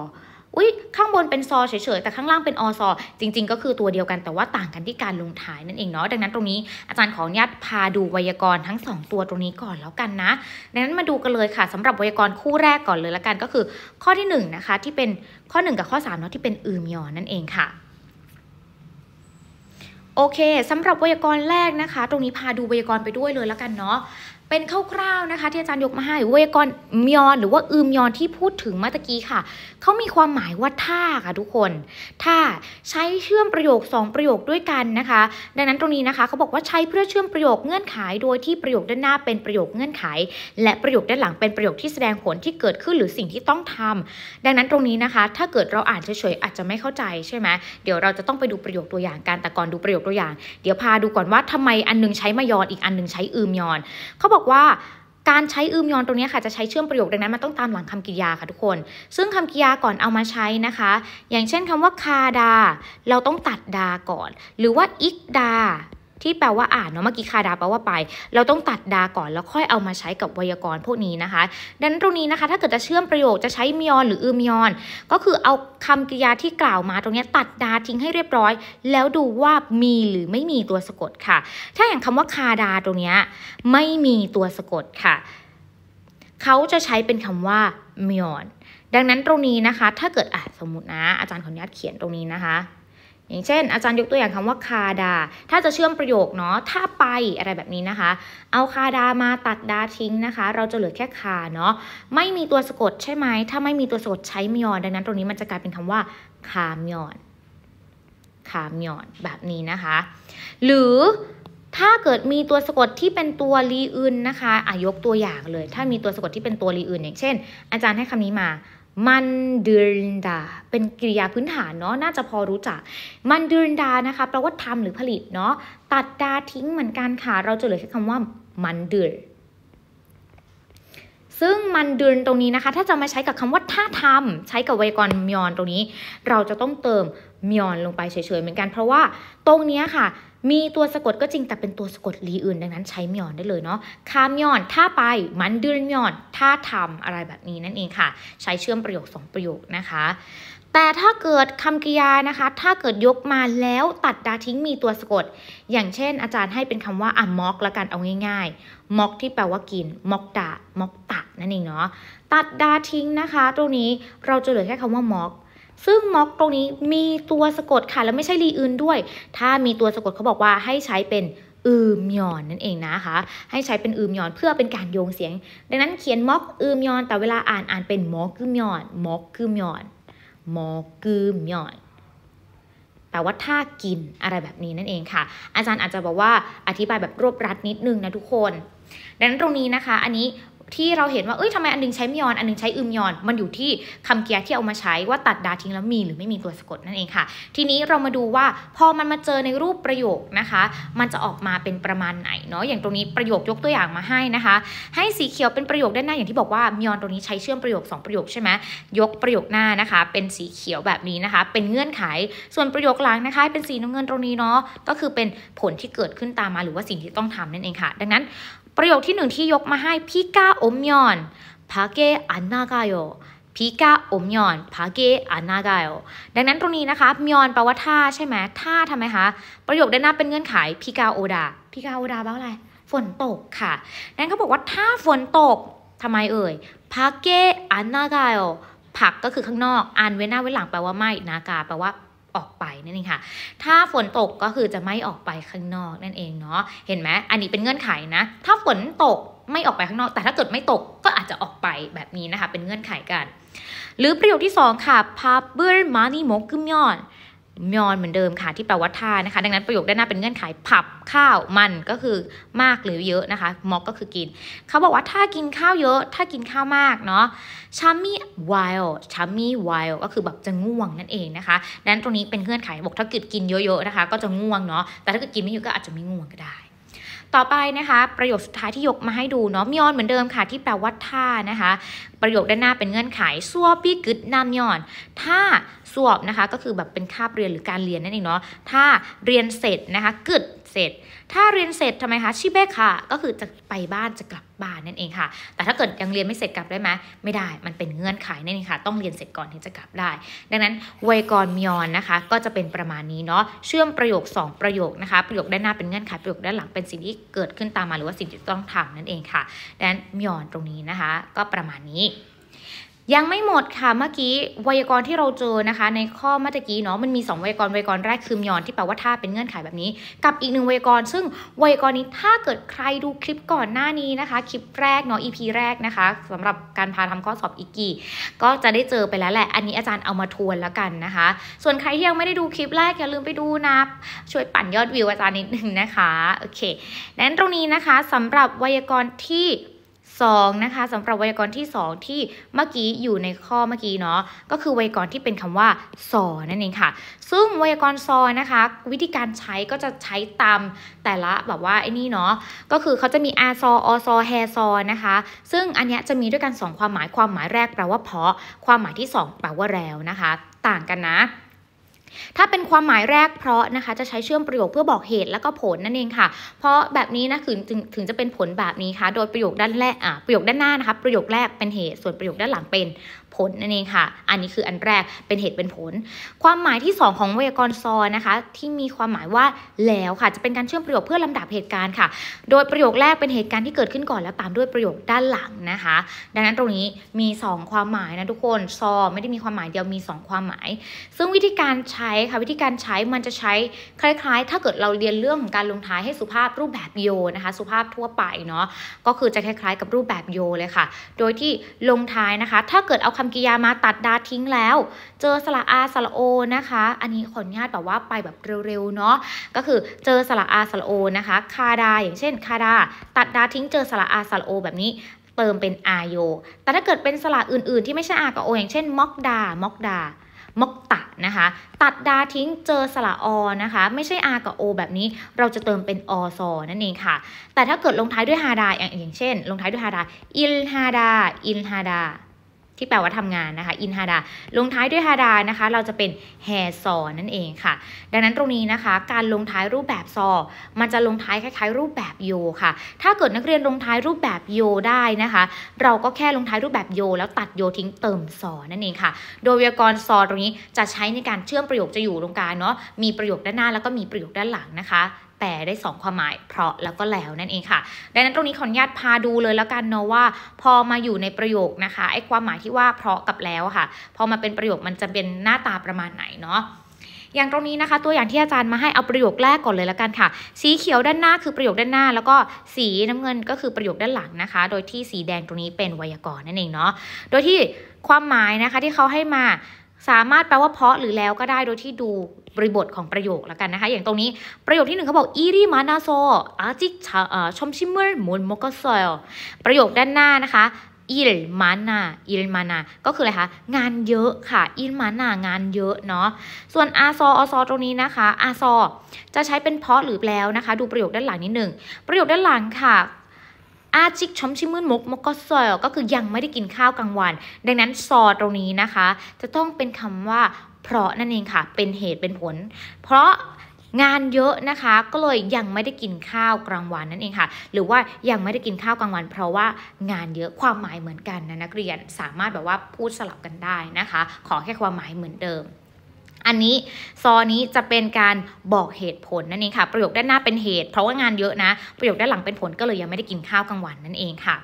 อุ๊ยข้างบนเป็นซอเฉยๆแต่ข้างล่างเป็นอซอจริงๆก็คือตัวเดียวกันแต่ว่าต่างกันที่การลงท้ายนั่นเองเนาะดังนั้นตรงนี้อาจารย์ขออนุญาตพาดูไวยากรณ์ทั้ง2ตัวตรงนี้ก่อนแล้วกันนะดังนั้นมาดูกันเลยค่ะสำหรับไวยากรณ์คู่แรกก่อนเลยละกันก็คือข้อที่1นะคะที่เป็นข้อ1กับข้อ3เนาะที่เป็นมยอนนั่นเองค่ะโอเคสำหรับไวยากรณ์แรกนะคะตรงนี้พาดูไวยากรณ์ไปด้วยเลยแล้วกันเนาะเป็นคร่าวๆนะคะที่อาจารย์ยกมาให้ไวยากรณ์มยอนหรือว่ามยอนที่พูดถึงเมื่อกี้ค่ะเขามีความหมายว่าท่าค่ะทุกคนท่าใช้เชื่อมประโยค2ประโยคด้วยกันนะคะดังนั้นตรงนี้นะคะเขาบอกว่าใช้เพื่อเชื่อมประโยคเงื่อนไขโดยที่ประโยคด้านหน้าเป็นประโยคเงื่อนไขและประโยคด้านหลังเป็นประโยคที่แสดงผลที่เกิดขึ้นหรือสิ่งที่ต้องทำดังนั้นตรงนี้นะคะถ้าเกิดเราอ่านเฉยๆอาจจะไม่เข้าใจใช่ไหมเดี๋ยวเราจะต้องไปดูประโยคตัวอย่างกันแต่ก่อนดูประโยคตัวอย่างเดี๋ยวพาดูก่อนว่าทำไมอันนึงใช้มยอนอีกอันนึงใช้มยอนเขาบอกว่าการใช้มยอนตรงนี้ค่ะจะใช้เชื่อมประโยคดังนั้นมันต้องตามหลังคำกริยาค่ะทุกคนซึ่งคำกริยาก่อนเอามาใช้นะคะอย่างเช่นคำว่าคาดาเราต้องตัดดาก่อนหรือว่าอิกดาที่แปลว่าอ่านเนาะเมื่อกี้คาดาแปลว่าไปเราต้องตัดดาก่อนแล้วค่อยเอามาใช้กับไวยากรณ์พวกนี้นะคะดังนั้นตรงนี้นะคะถ้าเกิดจะเชื่อมประโยคจะใช้มยอนหรือมยอนก็คือเอาคำกริยาที่กล่าวมาตรงนี้ตัดดาทิ้งให้เรียบร้อยแล้วดูว่ามีหรือไม่มีตัวสะกดค่ะถ้าอย่างคำว่าคาดาตรงนี้ไม่มีตัวสะกดค่ะเขาจะใช้เป็นคำว่ามยอนดังนั้นตรงนี้นะคะถ้าเกิดสมมตินะอาจารย์ขออนุญาตเขียนตรงนี้นะคะอย่างเช่นอาจารย์ยกตัวอย่างคำว่าคาดาถ้าจะเชื่อมประโยคเนาะถ้าไปอะไรแบบนี้นะคะเอาคาดามาตัดดาทิ้งนะคะเราจะเหลือแค่คาเนาะไม่มีตัวสะกดใช่ไหมถ้าไม่มีตัวสะกดใช้มยอนดังนั้นตรงนี้มันจะกลายเป็นคำว่าคามยอนแบบนี้นะคะหรือถ้าเกิดมีตัวสะกดที่เป็นตัวลีอึนนะคะยกตัวอย่างเลยถ้ามีตัวสะกดที่เป็นตัวลีอึนอย่างเช่นอาจารย์ให้คำนี้มามันเดินดาเป็นกริยาพื้นฐานเนาะน่าจะพอรู้จักมันเดินดานะคะแปลว่าทำหรือผลิตเนาะตัดดาทิ้งเหมือนกันค่ะเราจะเหลือแค่คำว่ามันเดินซึ่งมันเดินตรงนี้นะคะถ้าจะมาใช้กับคำว่าท่าทำใช้กับไวยากรณ์มยอนตรงนี้เราจะต้องเติมมยอนลงไปเฉยๆเหมือนกันเพราะว่าตรงนี้ค่ะมีตัวสะกดก็จริงแต่เป็นตัวสะกดลีอื่นดังนั้นใช้มยอนได้เลยเนาะคามยอนท่าไปมันเดินมยอนท่าทำอะไรแบบนี้นั่นเองค่ะใช้เชื่อมประโยค2ประโยคนะคะแต่ถ้าเกิดคำกริยานะคะถ้าเกิดยกมาแล้วตัดดาทิ้งมีตัวสะกดอย่างเช่นอาจารย์ให้เป็นคำว่าม็อกละกันเอาง่ายๆม็อกที่แปลว่ากินม็อกดาม็อกตะนั่นเองเนาะตัดดาทิ้งนะคะตรงนี้เราจะเหลือแค่คำว่าม็อกซึ่งม็อกตรงนี้มีตัวสะกดค่ะแล้วไม่ใช่ลีอื่นด้วยถ้ามีตัวสะกดเขาบอกว่าให้ใช้เป็นมยอนนั่นเองนะคะให้ใช้เป็นมยอนเพื่อเป็นการโยงเสียงดังนั้นเขียนม็อกมยอนแต่เวลาอ่านเป็นม็อกมยอนม็อกมยอนแปลว่าท่ากินอะไรแบบนี้นั่นเองค่ะอาจารย์อาจจะบอกว่าอธิบายแบบรวบรัดนิดนึงนะทุกคนดังนั้นตรงนี้นะคะอันนี้ ที่เราเห็นว่าเอ้ยทำไมอันนึงใช้มิออนอันนึงใช้อึมมิออนมันอยู่ที่คำกริยาที่เอามาใช้ว่าตัดดาทิ้งแล้วมีหรือไม่มีตัวสะกดนั่นเองค่ะทีนี้เรามาดูว่าพอมันมาเจอในรูปประโยคนะคะมันจะออกมาเป็นประมาณไหนเนาะอย่างตรงนี้ประโยคยกตัวอย่างมาให้นะคะให้สีเขียวเป็นประโยคด้านหน้าอย่างที่บอกว่ามิออนตรงนี้ใช้เชื่อมประโยค2ประโยคใช่ไหมยกประโยคหน้านะคะเป็นสีเขียวแบบนี้นะคะเป็นเงื่อนไขส่วนประโยคหลังนะคะเป็นสีน้ำเงินตรงนี้เนาะก็คือเป็นผลที่เกิดขึ้นตามมาหรือว่าสิ่งที่ต้องทำนั่นเองค่ะดังนั้นประโยคที่1ที่ยกมาให้พิกาอมยอนพาเกอันนากาโยพิกาอมยอนพาเกอันนากาโยดังนั้นตรงนี้นะคะยอนแปลว่าท่าใช่ไหมท่าทำไมคะประโยคด้านหน้าเป็นเงื่อนไขพิกาโอดาพิกาโอดาแปลว่าอะไรฝนตกค่ะดังนั้นเขาบอกว่าถ้าฝนตกทำไมเอ่ยพาเกอันนากาโยผักก็คือข้างนอกอันเว้นหน้าเว้นหลังแปลว่าไม่นากาแปลว่าออกไปนั่นเองค่ะถ้าฝนตกก็คือจะไม่ออกไปข้างนอกนั่นเองเนาะเห็นไหมอันนี้เป็นเงื่อนไขนะถ้าฝนตกไม่ออกไปข้างนอกแต่ถ้าเกิดไม่ตกก็อาจจะออกไปแบบนี้นะคะเป็นเงื่อนไขกันหรือประโยคที่2ค่ะพาเบิร์มานิโมกุมยอนมอนเหมือนเดิมค่ะที่แปลว่าท่านะคะดังนั้นประโยคด้านหน้าเป็นเงื่อนไขผับข้าวมันก็คือมากหรือเยอะนะคะมอกก็คือกินเขาบอกว่าถ้ากินข้าวเยอะถ้ากินข้าวมากเนาะชัมมี่ไวล์ชัมมี่ไวล์ก็คือแบบจะง่วงนั่นเองนะคะดังนั้นตรงนี้เป็นเงื่อนไขบอกถ้าเกิดกินเยอะๆนะคะก็จะง่วงเนาะแต่ถ้าเกิดกินไม่เยอะก็อาจจะไม่ง่วงก็ได้ต่อไปนะคะประโยคสุดท้ายที่ยกมาให้ดูเนาะมิออนเหมือนเดิมค่ะที่แปลว่าท่านะคะประโยคด้านหน้าเป็นเงื่อนไขสวบพี่กึดนามย้อนถ้าสวบนะคะก็คือแบบเป็นคาบเรียนหรือการเรียนนั่นเองเนาะถ้าเรียนเสร็จนะคะกึดเสร็จถ้าเรียนเสร็จทำไมคะชิเบะค่ะก็คือจะไปบ้านจะกลับบ้านนั่นเองค่ะแต่ถ้าเกิดยังเรียนไม่เสร็จกลับได้ไหมไม่ได้มันเป็นเงื่อนไขนั่นเองค่ะต้องเรียนเสร็จก่อนถึงจะกลับได้ดังนั้นไวยากรณ์มิออนนะคะก็จะเป็นประมาณนี้เนาะเชื่อมประโยค2ประโยคนะคะประโยคด้านหน้าเป็นเงื่อนไขประโยคด้านหลังเป็นสิ่งที่เกิดขึ้นตามมาหรือว่าสิ่งที่ต้องทำนั่นเองค่ะดังนั้นมิออนตรงนี้นะคะก็ประมาณนี้ยังไม่หมดค่ะเมื่อกี้ไวยากรณ์ที่เราเจอนะคะในข้อเมื่อกี้เนาะมันมี2ไวยากรณ์ไวยากรณ์แรกคือมิออนที่แปลว่าท่าเป็นเงื่อนไขแบบนี้กับอีก1ไวยากรณ์ซึ่งไวยากรณ์นี้ถ้าเกิดใครดูคลิปก่อนหน้านี้นะคะคลิปแรกเนาะ EP แรกนะคะสำหรับการพาทำข้อสอบอีกีก็จะได้เจอไปแล้วแหละอันนี้อาจารย์เอามาทวนแล้วกันนะคะส่วนใครที่ยังไม่ได้ดูคลิปแรกอย่าลืมไปดูนะช่วยปั่นยอดวิวอาจารย์นิดนึงนะคะโอเคดังนั้นตรงนี้นะคะสำหรับไวยากรณ์ที่2นะคะสำหรับไวยากรณ์ที่2ที่เมื่อกี้อยู่ในข้อเมื่อกี้เนาะก็คือไวยากรณ์ที่เป็นคำว่าซอนั่นเองค่ะซึ่งไวยากรณ์ซอนะคะวิธีการใช้ก็จะใช้ตามแต่ละแบบว่าไอ้นี่เนาะก็คือเขาจะมีอาซออซอแฮซอนะคะซึ่งอันเนี้ยจะมีด้วยกัน2ความหมายความหมายแรกแปลว่าเพราะความหมายที่2แปลว่าแล้วนะคะต่างกันนะถ้าเป็นความหมายแรกเพราะนะคะจะใช้เชื่อมประโยคเพื่อบอกเหตุและก็ผลนั่นเองค่ะเพราะแบบนี้นะถึงจะเป็นผลแบบนี้ค่ะโดยประโยคด้านแรกประโยคด้านหน้านะคะประโยคแรกเป็นเหตุส่วนประโยคด้านหลังเป็นผลนั่นเองค่ะอันนี้คืออันแรกเป็นเหตุเป็นผลความหมายที่2ของไวยากรณ์ซอนะคะที่มีความหมายว่าแล้วค่ะจะเป็นการเชื่อมประโยคเพื่อลำดับเหตุการณ์ค่ะโดยประโยคแรกเป็นเหตุการณ์ที่เกิดขึ้นก่อนแล้วตามด้วยประโยคด้านหลังนะคะดังนั้นตรงนี้มี2ความหมายนะทุกคนซอไม่ได้มีความหมายเดียวมี2ความหมายซึ่งวิธีการใช้ค่ะวิธีการใช้มันจะใช้คล้ายๆถ้าเกิดเราเรียนเรื่องของการลงท้ายให้สุภาพรูปแบบโยนะคะสุภาพทั่วไปเนาะก็คือจะคล้ายๆกับรูปแบบโยเลยค่ะโดยที่ลงท้ายนะคะถ้าเกิดเอาคำกริยามาตัดดาทิ้งแล้วเจอสระอาสระโอนะคะอันนี้ขออนุญาตแบบว่าไปแบบเร็วๆเนาะก็คือเจอสระอาสระโอนะคะคาดาอย่างเช่นคาดาตัดดาทิ้งเจอสระอาสระโอแบบนี้เติมเป็นอาโยแต่ถ้าเกิดเป็นสระอื่นๆที่ไม่ใช่อากับโออย่างเช่นม็อกดามอกดามกตะนะคะตัดดาทิ้งเจอสระอนะคะไม่ใช่อากับโอแบบนี้เราจะเติมเป็นอซอนั่นเองค่ะแต่ถ้าเกิดลงท้ายด้วยฮาดาอย่างเช่นลงท้ายด้วยฮาดาอินฮาดาอินฮาดาที่แปลว่าทำงานนะคะอินฮาดาลงท้ายด้วยฮาดานะคะเราจะเป็นแฮซอนั่นเองค่ะดังนั้นตรงนี้นะคะการลงท้ายรูปแบบซอมันจะลงท้ายคล้ายๆรูปแบบโยค่ะถ้าเกิดนักเรียนลงท้ายรูปแบบโยได้นะคะเราก็แค่ลงท้ายรูปแบบโยแล้วตัดโยทิ้งเติมซอนั่นเองค่ะโดยไวยากรณ์ซอตรงนี้จะใช้ในการเชื่อมประโยคจะอยู่ตรงกลางเนาะมีประโยคด้านหน้าแล้วก็มีประโยคด้านหลังนะคะแต่ได้2ความหมายเพราะแล้วก็แล้วนั่นเองค่ะดังนั้นตรงนี้ขออนุญาตพาดูเลยแล้วกันเนาะว่าพอมาอยู่ในประโยคนะคะไอ้ความหมายที่ว่าเพราะกับแล้วค่ะพอมาเป็นประโยคมันจะเป็นหน้าตาประมาณไหนเนาะอย่างตรงนี้นะคะตัวอย่างที่อาจารย์มาให้เอาประโยคแรกก่อนเลยแล้วกันค่ะสีเขียวด้านหน้าคือประโยคด้านหน้าแล้วก็สีน้ำเงินก็คือประโยคด้านหลังนะคะโดยที่สีแดงตรงนี้เป็นไวยากรณ์นั่นเองเนาะโดยที่ความหมายนะคะที่เขาให้มา สามารถแปลว่าเพาะหรือแล้วก็ได้โดยที่ดูบริบทของประโยคแล้วกันนะคะอย่างตรงนี้ประโยคที่หนึ่งเขาบอกอีริมานาโซอาจิชมชิมเมอร์มนมกซอยประโยคด้านหน้านะคะอิลมานาก็คืออะไรคะงานเยอะค่ะอิลมานางานเยอะเนาะส่วนอาซออซอตรงนี้นะคะอาซอจะใช้เป็นเพาะหรือแล้วนะคะดูประโยคด้านหลังนิดหนึ่งประโยคด้านหลังค่ะอาจิกชมชิมืนมกมกซอยก็คือยังไม่ได้กินข้าวกลางวันดังนั้นซอตรงนี้นะคะจะต้องเป็นคำว่าเพราะนั่นเองค่ะเป็นเหตุเป็นผลเพราะงานเยอะนะคะก็เลยยังไม่ได้กินข้าวกลางวันนั่นเองค่ะหรือว่ายังไม่ได้กินข้าวกลางวันเพราะว่างานเยอะความหมายเหมือนกันนะนักเรียนสามารถแบบว่าพูดสลับกันได้นะคะขอแค่ความหมายเหมือนเดิมอันนี้ซอนี้จะเป็นการบอกเหตุผลนั่นเองค่ะประโยคด้านหน้าเป็นเหตุเพราะว่างานเยอะนะประโยคด้านหลังเป็นผลก็เลยยังไม่ได้กินข้าวกลางวันนั่นเองค่ะ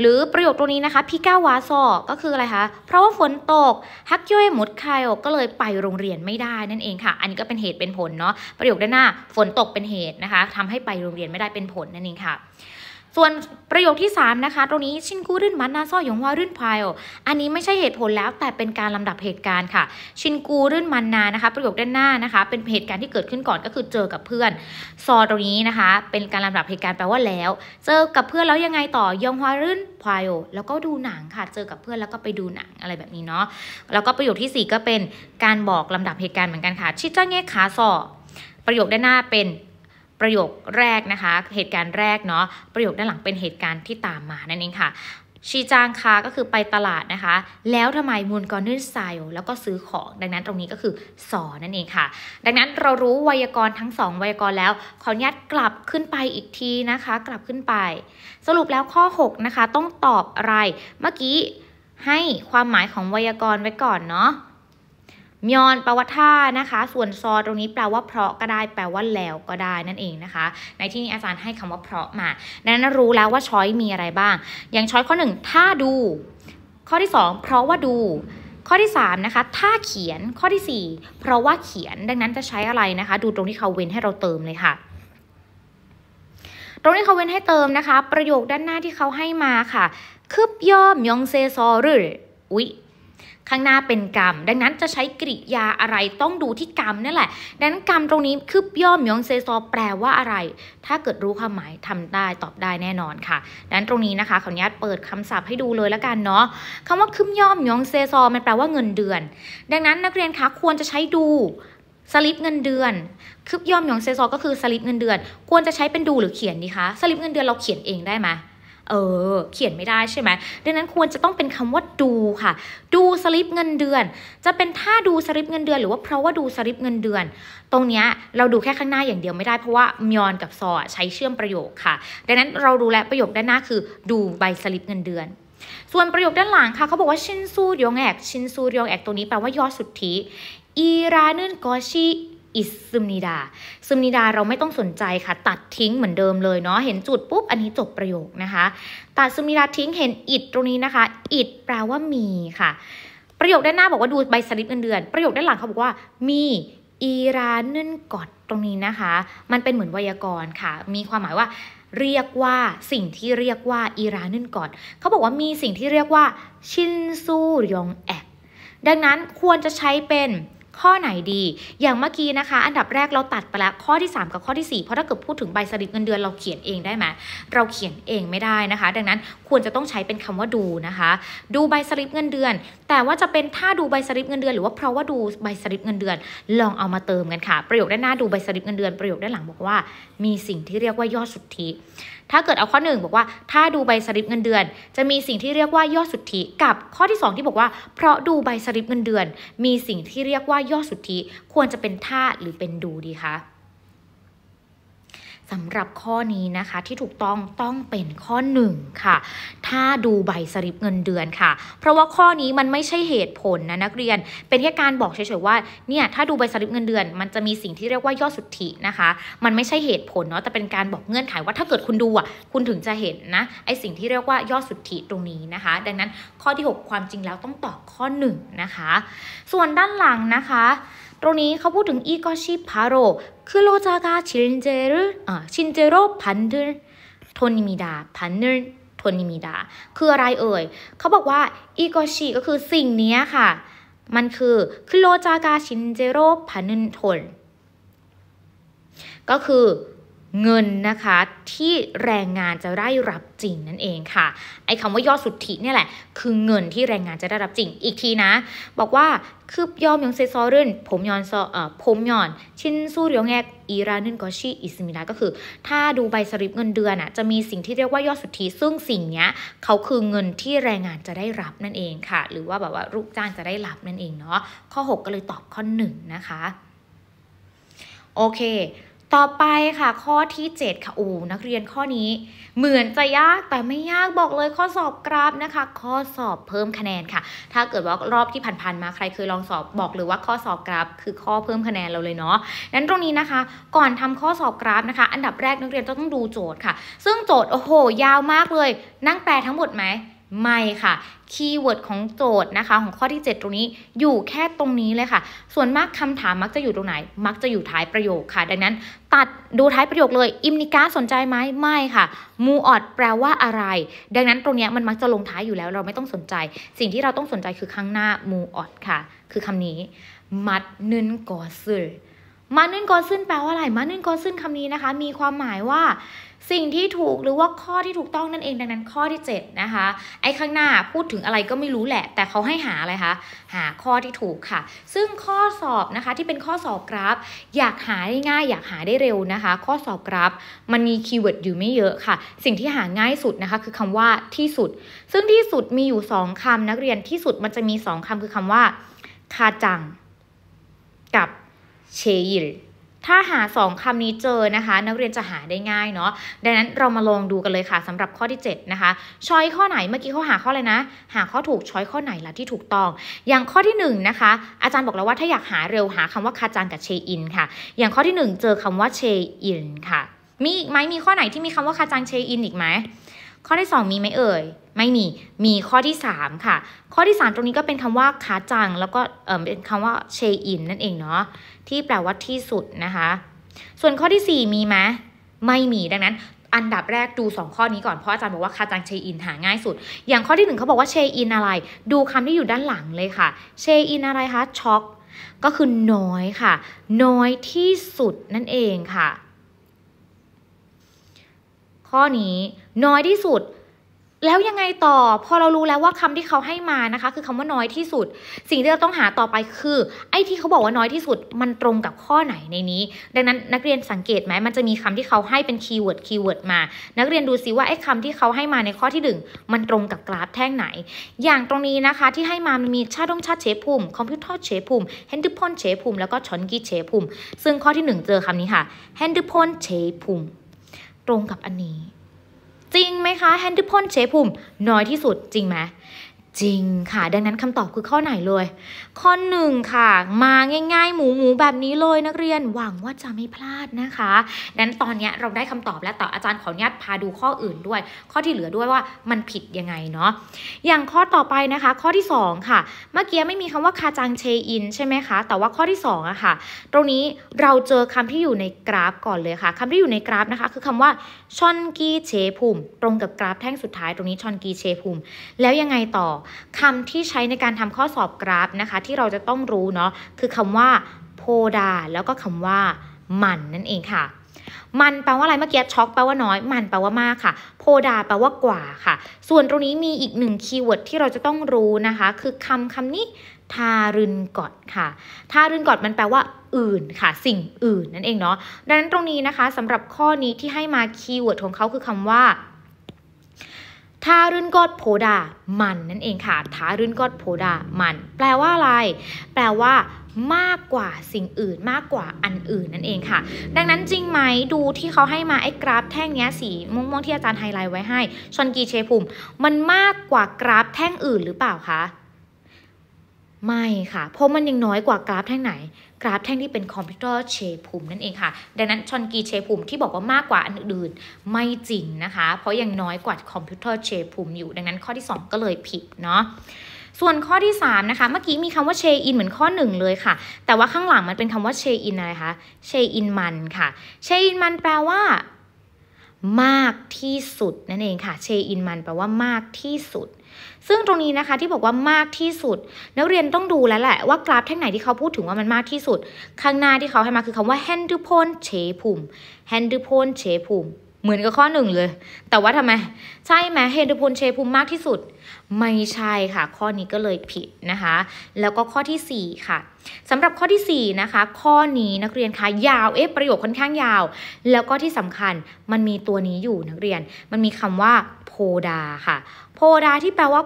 หรือประโยคตัวนี้นะคะพี่ก้าววาซอก็คืออะไรคะเพราะว่าฝนตกฮักย่อยหมดคายก็เลยไปโรงเรียนไม่ได้นั่นเองค่ะอันนี้ก็เป็นเหตุเป็นผลเนาะประโยคด้านหน้าฝนตกเป็นเหตุนะคะทำให้ไปโรงเรียนไม่ได้เป็นผลนั่นเองค่ะส่วนประโยคที่3นะคะตรงนี้ชินกูรื่นมันนาซ่อหยงว่ารื่นพายอันนี้ไม่ใช่เหตุผลแล้วแต่เป็นการลำดับเหตุการณ์ค่ะชินกูรื่นมันนานะคะประโยคด้านหน้านะคะเป็นเหตุการณ์ที่เกิดขึ้นก่อนก็คือเจอกับเพื่อนซอตรงนี้นะคะเป็นการลำดับเหตุการณ์แปลว่าแล้วเจอกับเพื่อนแล้วยังไงต่อยงว่ารื่นพายแล้วก็ดูหนังค่ะเจอกับเพื่อนแล้วก็ไปดูหนังอะไรแบบนี้เนาะแล้วก็ประโยคที่4ก็เป็นการบอกลำดับเหตุการณ์เหมือนกันค่ะชิจ้าเงะขาซอประโยคด้านหน้าเป็นประโยคแรกนะคะเหตุการณ์แรกเนาะประโยคด้านหลังเป็นเหตุการณ์ที่ตามมานั่นเองค่ะชีจางคาก็คือไปตลาดนะคะแล้วทำไมมูลกอนื่นไซแล้วก็ซื้อของดังนั้นตรงนี้ก็คือสอนั่นเองค่ะดังนั้นเรารู้ไวยากรณ์ทั้ง2ไวยากรณ์แล้วขออนุญาตกลับขึ้นไปอีกทีนะคะกลับขึ้นไปสรุปแล้วข้อ6นะคะต้องตอบอะไรเมื่อกี้ให้ความหมายของไวยากรณ์ไว้ก่อนเนาะมยอนแปลว่าท่านะคะส่วนซอตรงนี้แปลว่าเพราะก็ได้แปลว่าแล้วก็ได้นั่นเองนะคะในที่นี้อาจารย์ให้คำว่าเพราะมาดังนั้นรู้แล้วว่าช้อยมีอะไรบ้างอย่างช้อยข้อ1ถ้าดูข้อที่2เพราะว่าดูข้อที่3นะคะถ้าเขียนข้อที่4เพราะว่าเขียนดังนั้นจะใช้อะไรนะคะดูตรงที่เขาเว้นให้เราเติมเลยค่ะตรงที่เขาเว้นให้เติมนะคะประโยคด้านหน้าที่เขาให้มาค่ะคืบย่อมยองเซซอรึอุ๊ยข้างหน้าเป็นกรรมดังนั้นจะใช้กริยาอะไรต้องดูที่กรรมนั่นแหละดังนั้นกรรมตรงนี้คืบย่อมยองเซซอแปลว่าอะไรถ้าเกิดรู้ความหมายทำได้ตอบได้แน่นอนค่ะดังนั้นตรงนี้นะคะขออนุญาตเปิดคำศัพท์ให้ดูเลยละกันเนาะคำว่าคืบย่อมยองเซซอมันแปลว่าเงินเดือนดังนั้นนักเรียนคะควรจะใช้ดูสลิปเงินเดือนคืบย่อมยองเซซอก็คือสลิปเงินเดือนควรจะใช้เป็นดูหรือเขียนดีคะสลิปเงินเดือนเราเขียนเองได้ไหมเขียนไม่ได้ใช่ไหมดังนั้นควรจะต้องเป็นคำว่าดูค่ะดูสลิปเงินเดือนจะเป็นถ้าดูสลิปเงินเดือนหรือว่าเพราะว่าดูสลิปเงินเดือนตรงนี้เราดูแค่ข้างหน้าอย่างเดียวไม่ได้เพราะว่ามยอนกับซอใช้เชื่อมประโยคค่ะดังนั้นเราดูแลประโยคด้านหน้าคือดูใบสลิปเงินเดือนส่วนประโยคด้านหลังค่ะเขาบอกว่าชินซูยองแอกชินซูยองแอกตัวนี้แปลว่ายอดสุทธิอีราเนนกอชิอิซึมนิดาเราไม่ต้องสนใจค่ะตัดทิ้งเหมือนเดิมเลยเนาะเห็นจุดปุ๊บอันนี้จบประโยคนะคะตัดซึมนิดาทิ้งเห็นอิดตรงนี้นะคะอิดแปลว่ามีค่ะประโยคด้านหน้าบอกว่าดูใบสลิปเงินเดือนประโยคด้านหลังเขาบอกว่ามีอีราเนื่นกอดตรงนี้นะคะมันเป็นเหมือนไวยากรณ์ค่ะมีความหมายว่าเรียกว่าสิ่งที่เรียกว่าอีราเนื่นกอดเขาบอกว่ามีสิ่งที่เรียกว่าชินซูยองแอกดังนั้นควรจะใช้เป็นข้อไหนดีอย่างเมื่อกี้นะคะอันดับแรกเราตัดไปแล้วข้อที่3กับข้อที่4เพราะถ้าเกิดพูดถึงใบสลิปเงินเดือนเราเขียนเองได้ไหมเราเขียนเองไม่ได้นะคะดังนั้นควรจะต้องใช้เป็นคำว่าดูนะคะดูใบสลิปเงินเดือนแต่ว่าจะเป็นถ้าดูใบสลิปเงินเดือนหรือว่าเพราะว่าดูใบสลิปเงินเดือนลองเอามาเติมกันค่ะประโยคด้านหน้าดูใบสลิปเงินเดือนประโยคด้านหลังบอกว่ามีสิ่งที่เรียกว่ายอดสุทธิถ้าเกิดเอาข้อ1บอกว่าถ้าดูใบสลิปเงินเดือนจะมีสิ่งที่เรียกว่ายอดสุทธิกับข้อที่2ที่บอกว่าเพราะดูใบสลิปเงินเดือนมีสิ่งที่เรียกว่ายอดสุทธิควรจะเป็นท่าหรือเป็นดูดีคะสำหรับข้อนี้นะคะที่ถูกต้องเป็นข้อ1ค่ะถ้าดูใบสลิปเงินเดือนค่ะเพราะว่าข้อนี้มันไม่ใช่เหตุผลนะนักเรียนเป็นแค่การบอกเฉยๆว่าเนี่ยถ้าดูใบสลิปเงินเดือนมันจะมีสิ่งที่เรียกว่ายอดสุทธินะคะมันไม่ใช่เหตุผลเนาะแต่เป็นการบอกเงื่อนไขว่าถ้าเกิดคุณดูอ่ะคุณถึงจะเห็นนะไอสิ่งที่เรียกว่ายอดสุทธิตรงนี้นะคะดังนั้นข้อที่6ความจริงแล้วต้องตอบข้อ1นะคะส่วนด้านหลังนะคะตรงนี้เขาพูดถึงอีกอชิพาโรคือโลจากาชินเจโรพันเดอร์โทนิมิดาคืออะไรเอ่ยเขาบอกว่าอีกอชิก็คือสิ่งนี้ค่ะ มันคือคโลจากาชินเจโร่พานึนทนก็คือเงินนะคะที่แรงงานจะได้รับจริงนั่นเองค่ะไอ้คำว่ายอดสุทธิเนี่ยแหละคือเงินที่แรงงานจะได้รับจริงอีกทีนะบอกว่าคืบยอมยองเซซอรื่นผมยอนชินซูเรียงแอกอีรานึนกอชิอิสมิระก็คือถ้าดูใบสลิปเงินเดือนอ่ะจะมีสิ่งที่เรียกว่ายอดสุทธิซึ่งสิ่งเนี้ยเขาคือเงินที่แรงงานจะได้รับนั่นเองค่ะหรือว่าแบบว่าลูกจ้างจะได้รับนั่นเองเนาะข้อ6ก็เลยตอบข้อ1นะคะโอเคต่อไปค่ะข้อที่7ค่ะนักเรียนข้อนี้เหมือนจะยากแต่ไม่ยากบอกเลยข้อสอบกราฟนะคะข้อสอบเพิ่มคะแนนค่ะถ้าเกิดว่ารอบที่ผ่านมาใครเคยลองสอบบอกเลยว่าข้อสอบกราฟคือข้อเพิ่มคะแนนเราเลยเนาะนั้นตรงนี้นะคะก่อนทำข้อสอบกราฟนะคะอันดับแรกนักเรียนต้องดูโจทย์ค่ะซึ่งโจทย์ยาวมากเลยนั่งแปลทั้งหมดไหมไม่ค่ะคีย์เวิร์ดของโจทย์นะคะของข้อที่7ตรงนี้อยู่แค่ตรงนี้เลยค่ะส่วนมากคำถามมักจะอยู่ตรงไหนมักจะอยู่ท้ายประโยคค่ะดังนั้นตัดดูท้ายประโยคเลยอิมนิก้าสนใจไหมไม่ค่ะมูออดแปลว่าอะไรดังนั้นตรงนี้มันมักจะลงท้ายอยู่แล้วเราไม่ต้องสนใจสิ่งที่เราต้องสนใจคือข้างหน้ามูออดค่ะคือคำนี้มัดนึนกอซึนมัดนึนกอซึนแปลว่าอะไรมัดนึนกอซึนคำนี้นะคะมีความหมายว่าสิ่งที่ถูกหรือว่าข้อที่ถูกต้องนั่นเองดังนั้นข้อที่7นะคะไอ้ข้างหน้าพูดถึงอะไรก็ไม่รู้แหละแต่เขาให้หาอะไรคะหาข้อที่ถูกค่ะซึ่งข้อสอบนะคะที่เป็นข้อสอบกราฟอยากหาได้ง่ายอยากหาได้เร็วนะคะข้อสอบกราฟมันมีคีย์เวิร์ดอยู่ไม่เยอะค่ะสิ่งที่หาง่ายสุดนะคะคือคำว่าที่สุดซึ่งที่สุดมีอยู่2คำนักเรียนที่สุดมันจะมี2คำคือคำว่าคาจังกับเชยิลถ้าหา2คำนี้เจอนะคะนักเรียนจะหาได้ง่ายเนาะดังนั้นเรามาลองดูกันเลยค่ะสำหรับข้อที่7นะคะช้อยข้อไหนเมื่อกี้เขาหาข้ออะไรนะหาข้อถูกช้อยข้อไหนล่ะที่ถูกต้องอย่างข้อที่1นะคะอาจารย์บอกแล้วว่าถ้าอยากหาเร็วหาคำว่าคาจังกับเชอินค่ะอย่างข้อที่1เจอคำว่าเชอินค่ะมีอีกไหมมีข้อไหนที่มีคำว่าคาจังเชอินอีกไหมข้อที่2มีไหมเอ่ยไม่มีมีข้อที่3ค่ะข้อที่3ตรงนี้ก็เป็นคำว่าคาจังแล้วก็เป็นคำว่าเชอินนั่นเองเนาะที่แปลว่าที่สุดนะคะส่วนข้อที่4มีไหมไม่มีดังนั้นอันดับแรกดู2ข้อนี้ก่อนเพราะอาจารย์บอกว่าคาจังเชอินหาง่ายสุดอย่างข้อที่1เขาบอกว่าเชอินอะไรดูคำที่อยู่ด้านหลังเลยค่ะเชอินอะไรคะช็อกก็คือน้อยค่ะน้อยที่สุดนั่นเองค่ะข้อนี้น้อยที่สุดแล้วยังไงต่อพอเรารู้แล้วว่าคำที่เขาให้มานะคะคือคำว่าน้อยที่สุดสิ่งที่เราต้องหาต่อไปคือไอ้ที่เขาบอกว่าน้อยที่สุดมันตรงกับข้อไหนในนี้ดังนั้นนักเรียนสังเกตไหมมันจะมีคำที่เขาให้เป็นคีย์เวิร์ดมานักเรียนดูซิว่าไอ้คำที่เขาให้มาในข้อที่1มันตรงกับกราฟแท่งไหนอย่างตรงนี้นะคะที่ให้มามันมีชาดงชาเฉภูมิคอมพิวเตอร์เฉภูมิเฮนดิพอนเฉภูมิแล้วก็ชอนกีเฉภูมิซึ่งข้อที่1เจอคำนี้ค่ะเฮนดิพอนเฉภูมิตรงกับอันนี้จริงไหมคะแฮนดิพอนเชภูมิน้อยที่สุดจริงไหมจริงค่ะดังนั้นคำตอบคือข้อไหนเลยข้อ1ค่ะมาง่ายๆหมูแบบนี้เลยนักเรียนหวังว่าจะไม่พลาดนะคะดังนั้นตอนนี้เราได้คำตอบแล้วแต่อาจารย์ขออนุญาตพาดูข้ออื่นด้วยข้อที่เหลือด้วยว่ามันผิดยังไงเนาะอย่างข้อต่อไปนะคะข้อที่2ค่ะเมื่อกี้ไม่มีคำว่าคาจังเชอินใช่ไหมคะแต่ว่าข้อที่2อะค่ะตรงนี้เราเจอคำที่อยู่ในกราฟก่อนเลยค่ะคำที่อยู่ในกราฟนะคะคือคำว่าชอนกีเชภูมิตรงกับกราฟแท่งสุดท้ายตรงนี้ชอนกีเชภูมิแล้วยังไงต่อคำที่ใช้ในการทำข้อสอบกราฟนะคะที่เราจะต้องรู้เนาะคือคำว่าโพดาแล้วก็คำว่ามันนั่นเองค่ะมันแปลว่าอะไรเมื่อกี้ช็อกแปลว่าน้อยมันแปลว่ามากค่ะโพดาแปลว่ากว่าค่ะส่วนตรงนี้มีอีก1คีย์เวิร์ดที่เราจะต้องรู้นะคะคือคำนี้ทารึนกอดค่ะทารึนกอดมันแปลว่าอื่นค่ะสิ่งอื่นนั่นเองเนาะดังนั้นตรงนี้นะคะสำหรับข้อนี้ที่ให้มาคีย์เวิร์ดของเขาคือคำว่าทารื่นกอดโพดามันนั่นเองค่ะทารื่นกอดโพดามันแปลว่าอะไรแปลว่ามากกว่าสิ่งอื่นมากกว่าอันอื่นนั่นเองค่ะดังนั้นจริงไหมดูที่เขาให้มาไอ้กราฟแท่งนี้สีม่วงๆที่อาจารย์ไฮไลท์ไว้ให้ชอนกีเชภูมิมันมากกว่ากราฟแท่งอื่นหรือเปล่าคะไม่ค่ะเพราะมันยังน้อยกว่ากราฟแท่งไหนกราฟแท่งที่เป็นคอมพิวเตอร์เชภูมินั่นเองค่ะดังนั้นชอนกีเชภูมิที่บอกว่ามากกว่าอันอื่นไม่จริงนะคะเพราะยังน้อยกว่าคอมพิวเตอร์เชภูมิอยู่ดังนั้นข้อที่2ก็เลยผิดเนาะส่วนข้อที่3นะคะเมื่อกี้มีคำว่าเชอินเหมือนข้อ1เลยค่ะแต่ว่าข้างหลังมันเป็นคำว่าเชอินอะไรคะเชอินมันค่ะเชอินมันแปลว่ามากที่สุดนั่นเองค่ะเชอินมันแปลว่ามากที่สุด ซึ่งตรงนี้นะคะที่บอกว่ามากที่สุดนักเรียนต้องดูแล้วแหละว่ากราฟแท่งไหนที่เขาพูดถึงว่ามันมากที่สุดข้างหน้าที่เขาให้มาคือคำว่าแฮนดูโพนเฉภูมิแฮนดูโพนเฉภูมิเหมือนกับข้อหนึ่งเลยแต่ว่าทำไมใช่ไหมแฮนดูโพนเฉภูมิมากที่สุดไม่ใช่ค่ะข้อนี้ก็เลยผิดนะคะแล้วก็ข้อที่4ค่ะสำหรับข้อที่4นะคะข้อนี้นักเรียนคะยาวประโยคค่อนข้างยาวแล้วก็ที่สำคัญมันมีตัวนี้อยู่นักเรียนมันมีคำว่าโพดาค่ะโพดาที่แปลว่า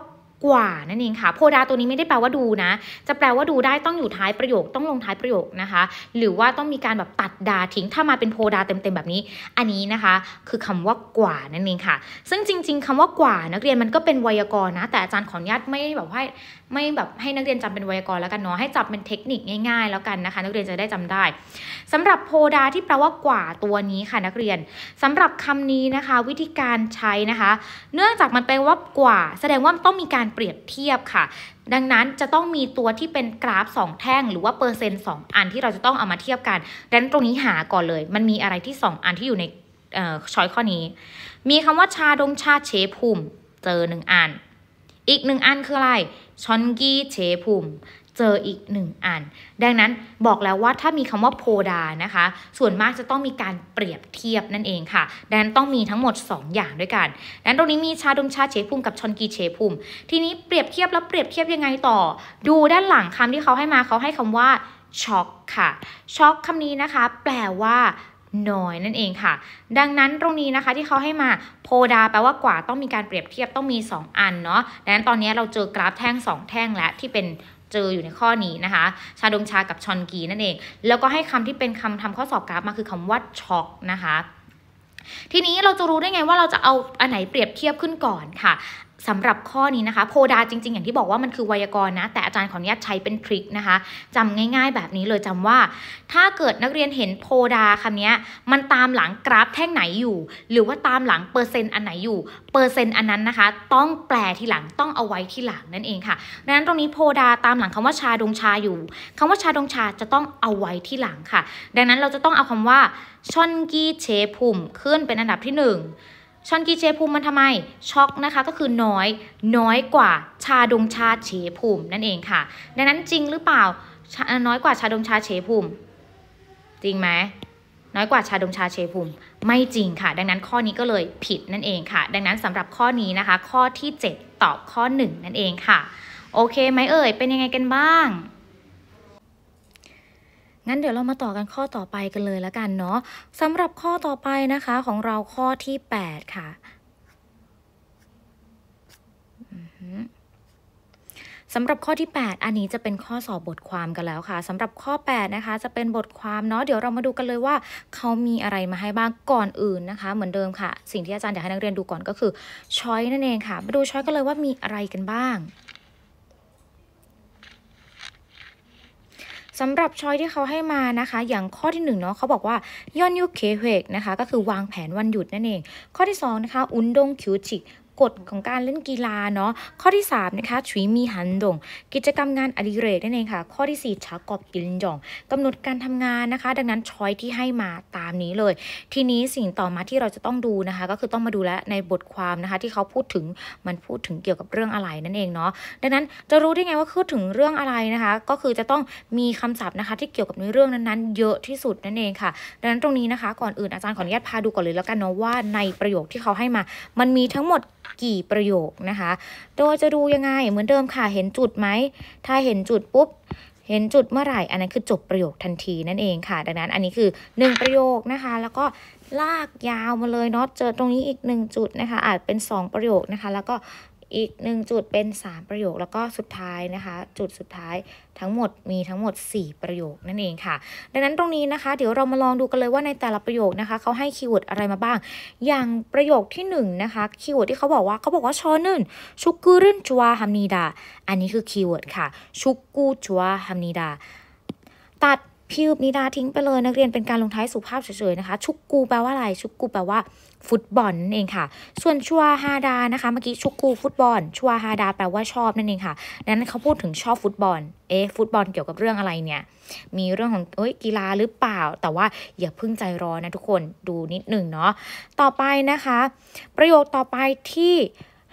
กว่านั่นเองค่ะโพดาตัวนี้ไม่ได้แปลว่าดูนะจะแปลว่าดูได้ต้องอยู่ท้ายประโยคต้องลงท้ายประโยคนะคะหรือว่าต้องมีการแบบตัดดาทิ้งถ้ามาเป็นโพดาเต็มๆแบบนี้อันนี้นะคะคือคำว่ากว่านั่นเองค่ะซึ่งจริงๆคำว่ากว่านักเรียนมันก็เป็นไวยากรณ์นะแต่อาจารย์ขออนุญาตไม่แบบให้นักเรียนจำเป็นไวยากรณ์แล้วกันเนาะให้จับเป็นเทคนิคง่ายๆแล้วกันนะคะนักเรียนจะได้จำได้สำหรับโพดาที่แปลว่ากว่าตัวนี้ค่ะนักเรียนสำหรับคำนี้นะคะวิธีการใช้นะคะเนื่องจากมันแปลว่ากว่าแสดงว่าต้องมีการเปรียบเทียบค่ะดังนั้นจะต้องมีตัวที่เป็นกราฟ2แท่งหรือว่าเปอร์เซ็นต์2อันที่เราจะต้องเอามาเทียบกันดังนั้นตรงนี้หาก่อนเลยมันมีอะไรที่2อันที่อยู่ในช้อยข้อนี้มีคำว่าชาดงชาเฉภูมิเจอ1อันอีก1อันคืออะไรชอนกีเฉภูมิเจออีก1อันดังนั้นบอกแล้วว่าถ้ามีคำว่าโพดานะคะส่วนมากจะต้องมีการเปรียบเทียบนั่นเองค่ะดังนั้นต้องมีทั้งหมด2อย่างด้วยกันดังนั้นตรงนี้มีชาดมชาเฉภูมิกับชอนกีเฉภูมิทีนี้เปรียบเทียบแล้วเปรียบเทียบยังไงต่อดูด้านหลังคำที่เขาให้มาเขาให้คำว่าช็อกค่ะช็อกคำนี้นะคะแปลว่าน้อยนั่นเองค่ะดังนั้นตรงนี้นะคะที่เขาให้มาโพดาแปลว่ากว่าต้องมีการเปรียบเทียบต้องมี2อันเนาะดังนั้นตอนนี้เราเจอกราฟแท่ง2แท่งและที่เป็นเจออยู่ในข้อนี้นะคะชาดงชากับชอนกีนั่นเองแล้วก็ให้คำที่เป็นคำทำข้อสอบกราฟมาคือคำว่าช็อกนะคะทีนี้เราจะรู้ได้ไงว่าเราจะเอาอันไหนเปรียบเทียบขึ้นก่อนค่ะสำหรับข้อนี้นะคะโพดาจริงๆอย่างที่บอกว่ามันคือไวยากรณ์นะแต่อาจารย์ขออนุญาตใช้เป็นทริคนะคะจำง่ายๆแบบนี้เลยจำว่าถ้าเกิดนักเรียนเห็นโพดาคำนี้มันตามหลังกราฟแท่งไหนอยู่หรือว่าตามหลังเปอร์เซ็นต์อันไหนอยู่เปอร์เซ็นต์อันนั้นนะคะต้องแปลทีหลังต้องเอาไว้ทีหลังนั่นเองค่ะดังนั้นตรงนี้โพดาตามหลังคำว่าชาดงชาอยู่คำว่าชาดงชาจะต้องเอาไว้ทีหลังค่ะดังนั้นเราจะต้องเอาคำว่าชอนกีเฉภูมิขึ้นเป็นอันดับที่1ชอนกีเฉภูมิมันทำไมช็อกนะคะก็คือน้อยกว่าชาดงชาเฉภูมินั่นเองค่ะดังนั้นจริงหรือเปล่าน้อยกว่าชาดงชาเฉภูมิจริงไหมน้อยกว่าชาดงชาเฉภูมิไม่จริงค่ะดังนั้นข้อนี้ก็เลยผิดนั่นเองค่ะดังนั้นสำหรับข้อนี้นะคะข้อที่7ตอบข้อ1นั่นเองค่ะโอเคไหมเอ่ยเป็นยังไงกันบ้างงั้นเดี๋ยวเรามาต่อกันข้อต่อไปกันเลยแล้วกันเนาะสำหรับข้อต่อไปนะคะของเราข้อที่8ค่ะสำหรับข้อที่8อันนี้จะเป็นข้อสอบบทความกันแล้วค่ะสำหรับข้อ8นะคะจะเป็นบทความเนาะเดี๋ยวเรามาดูกันเลยว่าเขามีอะไรมาให้บ้างก่อนอื่นนะคะเหมือนเดิมค่ะสิ่งที่อาจารย์อยากให้นักเรียนดูก่อนก็คือช้อยนั่นเองค่ะมาดูช้อยกันเลยว่ามีอะไรกันบ้างสำหรับช้อยที่เขาให้มานะคะอย่างข้อที่1เนาะเขาบอกว่าย้อนยุคเคเวกนะคะก็คือวางแผนวันหยุดนั่นเองข้อที่2นะคะอุนดงคิวจิกฎของการเล่นกีฬาเนาะข้อที่3นะคะชุยมีฮันดงกิจกรรมงานอดิเรกนั่นเองค่ะข้อที่4ชากอบกินยองกำหนดการทำงานนะคะดังนั้นช้อยที่ให้มาตามนี้เลยทีนี้สิ่งต่อมาที่เราจะต้องดูนะคะก็คือต้องมาดูแลในบทความนะคะที่เขาพูดถึงมันพูดถึงเกี่ยวกับเรื่องอะไรนั่นเองเนาะดังนั้นจะรู้ได้ไงว่าพูดถึงเรื่องอะไรนะคะก็คือจะต้องมีคำศัพท์นะคะที่เกี่ยวกับในเรื่องนั้นๆเยอะที่สุดนั่นเองค่ะดังนั้นตรงนี้นะคะก่อนอื่นอาจารย์ขออนุญาตพาดูก่อนเลยแล้วกันเนาะว่าในประโยคที่เขาให้มามันมีทั้งหมดกี่ประโยคนะคะโดยจะดูยังไงเหมือนเดิมค่ะเห็นจุดไหมถ้าเห็นจุดปุ๊บเห็นจุดเมื่อไหร่อันนั้นคือจบประโยคทันทีนั่นเองค่ะดังนั้นอันนี้คือ1ประโยคนะคะแล้วก็ลากยาวมาเลยเนาะเจอตรงนี้อีก1จุดนะคะอาจเป็น2ประโยคนะคะแล้วก็อีก1จุดเป็น3ประโยคแล้วก็สุดท้ายนะคะจุดสุดท้ายทั้งหมดมีทั้งหมด4ประโยคนั่นเองค่ะดังนั้นตรงนี้นะคะเดี๋ยวเรามาลองดูกันเลยว่าในแต่ละประโยคนะคะเขาให้คีย์เวิร์ดอะไรมาบ้างอย่างประโยคที่1นะคะคีย์เวิร์ดที่เขาบอกว่าชอนึนชุกกูรื่นชัวฮัมนีดาอันนี้คือคีย์เวิร์ดค่ะชุกกูชัวฮัมนีดาตัดพิวนิดาทิ้งไปเลยนักเรียนเป็นการลงท้ายสุภาพเฉยๆนะคะชุกกูแปลว่าอะไรชุกกูแปลว่าฟุตบอลนั่นเองค่ะส่วนชัวฮาดานะคะเมื่อกี้ชุกกูฟุตบอลชัวฮาดาแปลว่าชอบนั่นเองค่ะดังนั้นเขาพูดถึงชอบฟุตบอลฟุตบอลเกี่ยวกับเรื่องอะไรเนี่ยมีเรื่องของกีฬาหรือเปล่าแต่ว่าอย่าเพิ่งใจร้อนนะทุกคนดูนิดหนึ่งเนาะต่อไปนะคะประโยคต่อไปที่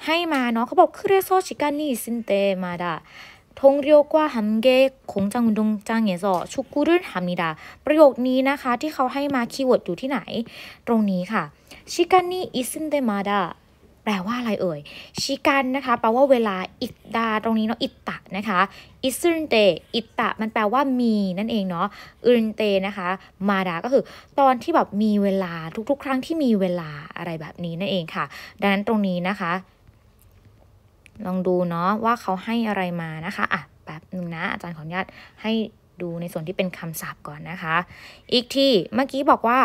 ให้มาเนาะเขาบอกครีโซชิการนี่สินเตมาดาทงเรียวกว่าฮัมเกะคงจังดงจังเงซอชุกุรุนฮัมนิดาประโยคนี้นะคะที่เขาให้มาคีย์เวิร์ดอยู่ที่ไหนตรงนี้ค่ะชิการนี่อิสินเตมาดาแปลว่าอะไรเอ่ยชิการนะคะแปลว่าเวลาอิตดาตรงนี้เนาะอิตตะนะคะอิซึนเตอิตตะมันแปลว่ามีนั่นเองเนาะอึนเตนะคะมาดาก็คือตอนที่แบบมีเวลาทุกๆครั้งที่มีเวลาอะไรแบบนี้นั่นเองค่ะดังนั้นตรงนี้นะคะลองดูเนาะว่าเขาให้อะไรมานะคะอ่ะแป๊บนึงนะอาจารย์ขออนุญาตให้ดูในส่วนที่เป็นคำศัพท์ก่อนนะคะอีกทีเมื่อกี้บอกว่า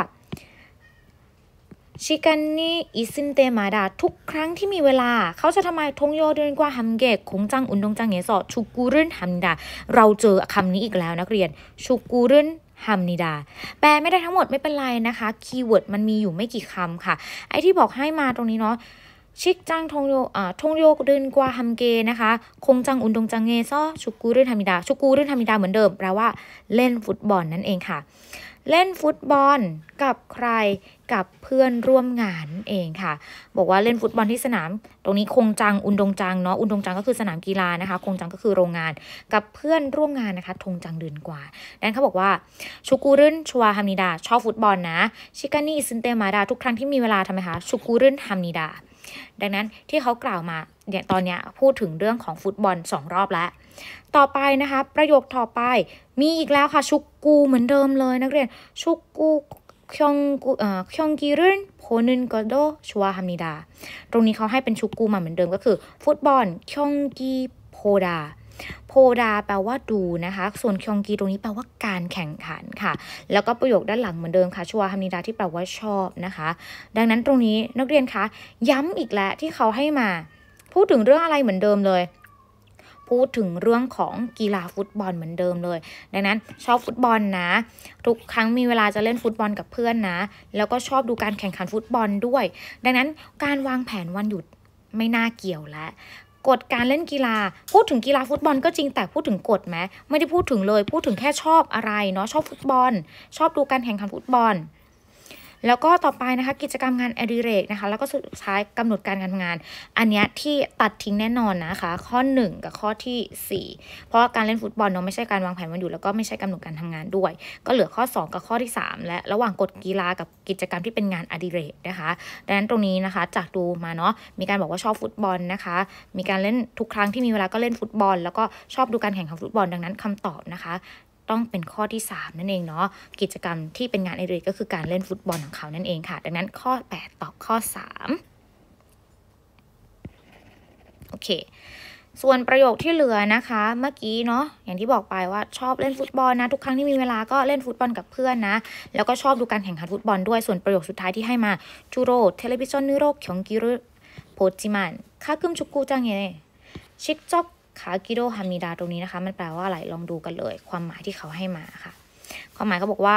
ชิกันนี่อิซินเตมาดาทุกครั้งที่มีเวลาเขาจะทำไมทงโยเดินกว่าฮัมเกะคงจังอุนดงจังเงสอชุกูรุนฮัมนิดาเราเจอคำนี้อีกแล้วนักเรียนชุกูรุนฮัมนิดาแปลไม่ได้ทั้งหมดไม่เป็นไรนะคะคีย์เวิร์ดมันมีอยู่ไม่กี่คำค่ะไอที่บอกให้มาตรงนี้เนาะชิกจังทงโยเดินกว่าฮัมเกะนะคะคงจังอุนดงจังเงสอชุกูรุนฮัมนิดาชุกูรุนฮัมนิดาเหมือนเดิมแปลว่าเล่นฟุตบอลนั่นเองค่ะเล่นฟุตบอลกับใครกับเพื่อนร่วมงานเองค่ะบอกว่าเล่นฟุตบอลที่สนามตรงนี้คงจังอุนดงจังเนาะอุนดงจังก็คือสนามกีฬานะคะคงจังก็คือโรงงานกับเพื่อนร่วมงานนะคะทงจังเดินกว่าดังนั้นเขาบอกว่าชุกูรุนชัวฮัมนิดาชอบฟุตบอลนะชิกานี่อิซึนเตมาดาทุกครั้งที่มีเวลาทำไมคะชุกูรุนฮัมนิดาดังนั้นที่เขากล่าวมาเนี่ยตอนเนี้ยพูดถึงเรื่องของฟุตบอล2รอบแล้วต่อไปนะคะประโยคต่อไปมีอีกแล้วค่ะชุกกูเหมือนเดิมเลยนักเรียนชุกกูคยองกีรุนโพนึนกอโดชัวฮามิดาตรงนี้เขาให้เป็นชุกกูมาเหมือนเดิมก็คือฟุตบอลคยองกีโพดาโพดาแปลว่าดูนะคะส่วนคยองกีตรงนี้แปลว่าการแข่งขันค่ะแล้วก็ประโยคด้านหลังเหมือนเดิมค่ะชัวฮามิดาที่แปลว่าชอบนะคะดังนั้นตรงนี้นักเรียนคะย้ำอีกแล้วที่เขาให้มาพูดถึงเรื่องอะไรเหมือนเดิมเลยพูดถึงเรื่องของกีฬาฟุตบอลเหมือนเดิมเลยดังนั้นชอบฟุตบอลนะทุกครั้งมีเวลาจะเล่นฟุตบอลกับเพื่อนนะแล้วก็ชอบดูการแข่งขันฟุตบอลด้วยดังนั้นการวางแผนวันหยุดไม่น่าเกี่ยวและกฎการเล่นกีฬาพูดถึงกีฬาฟุตบอลก็จริงแต่พูดถึงกฎไหมไม่ได้พูดถึงเลยพูดถึงแค่ชอบอะไรเนาะชอบฟุตบอลชอบดูการแข่งขันฟุตบอลแล้วก็ต่อไปนะคะกิจกรรมงานอดิเรกนะคะแล้วก็สุดท้ายกำหนดการงานอันนี้ที่ตัดทิ้งแน่นอนนะคะข้อ1กับข้อที่4เพราะการเล่นฟุตบอลเนาะไม่ใช่การวางแผนวันหยุดแล้วก็ไม่ใช่กำหนดการทำงานด้วยก็เหลือข้อ2กับข้อที่3และระหว่างกฎกีฬากับกิจกรรมที่เป็นงานอดิเรกนะคะดังนั้นตรงนี้นะคะจากดูมาเนาะมีการบอกว่าชอบฟุตบอลนะคะมีการเล่นทุกครั้งที่มีเวลาก็เล่นฟุตบอลแล้วก็ชอบดูการแข่งขันฟุตบอลดังนั้นคำตอบนะคะต้องเป็นข้อที่3นั่นเองเนาะกิจกรรมที่เป็นงานอดิเรกก็คือการเล่นฟุตบอลของเขานั่นเองค่ะดังนั้นข้อ8ตอบข้อ3โอเคส่วนประโยคที่เหลือนะคะเมื่อกี้เนาะอย่างที่บอกไปว่าชอบเล่นฟุตบอลนะทุกครั้งที่มีเวลาก็เล่นฟุตบอลกับเพื่อนนะแล้วก็ชอบดูการแข่งขันฟุตบอลด้วยส่วนประโยคสุดท้ายที่ให้มาจูโร่เทเลวิชันนิโร่ของกิรุโพจิมันคาคึมชุกูจังเย่ชิกจ๊อกขากิโดฮามิดาตรงนี้นะคะมันแปลว่าอะไรลองดูกันเลยความหมายที่เขาให้มาค่ะความหมายเขาบอกว่า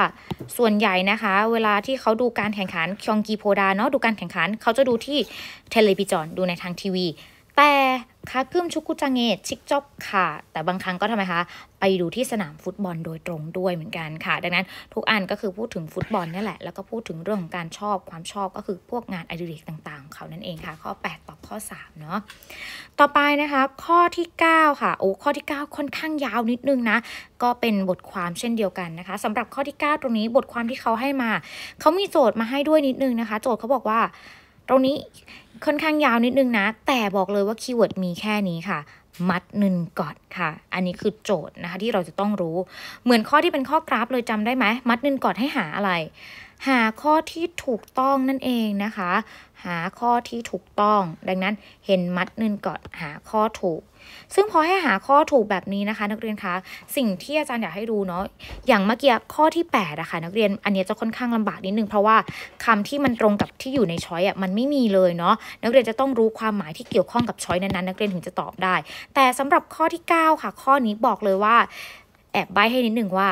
ส่วนใหญ่นะคะเวลาที่เขาดูการแข่งขันคยองกีโพดาเนาะดูการแข่งขันเขาจะดูที่เทเลวิจอนดูในทางทีวีแต่คาคึมชุกุจังเงะชิกจ๊อบค่ะแต่บางครั้งก็ทำไมคะไปดูที่สนามฟุตบอลโดยตรงด้วยเหมือนกันค่ะดังนั้นทุกอันก็คือพูดถึงฟุตบอลนี่แหละแล้วก็พูดถึงเรื่องของการชอบความชอบก็คือพวกงานอดิเรกต่างๆของเขานั่นเองค่ะข้อ8ตอบข้อ3เนาะต่อไปนะคะข้อที่9ค่ะโอ้ข้อที่9ค่อนข้างยาวนิดนึงนะก็เป็นบทความเช่นเดียวกันนะคะสำหรับข้อที่9ตรงนี้บทความที่เขาให้มาเขามีโจทย์มาให้ด้วยนิดนึงนะคะโจทย์เขาบอกว่าตรงนี้ค่อนข้างยาวนิดนึงนะแต่บอกเลยว่าคีย์เวิร์ดมีแค่นี้ค่ะมัดนึงก่อนค่ะอันนี้คือโจทย์นะคะที่เราจะต้องรู้เหมือนข้อที่เป็นข้อกราฟเลยจำได้ไหมมัดนึงก่อนให้หาอะไรหาข้อที่ถูกต้องนั่นเองนะคะหาข้อที่ถูกต้องดังนั้นเห็นมัดนึงก่อนหาข้อถูกซึ่งพอให้หาข้อถูกแบบนี้นะคะนักเรียนคะสิ่งที่อาจารย์อยากให้ดูเนาะอย่างเมื่อกี้ข้อที่8นะคะนักเรียนอันนี้จะค่อนข้างลำบากนิดนึงเพราะว่าคำที่มันตรงกับที่อยู่ในช้อยอ่ะมันไม่มีเลยเนาะนักเรียนจะต้องรู้ความหมายที่เกี่ยวข้องกับช้อยนั้นๆนักเรียนถึงจะตอบได้แต่สำหรับข้อที่9ค่ะข้อนี้บอกเลยว่าแอบใบ้ให้นิดนึงว่า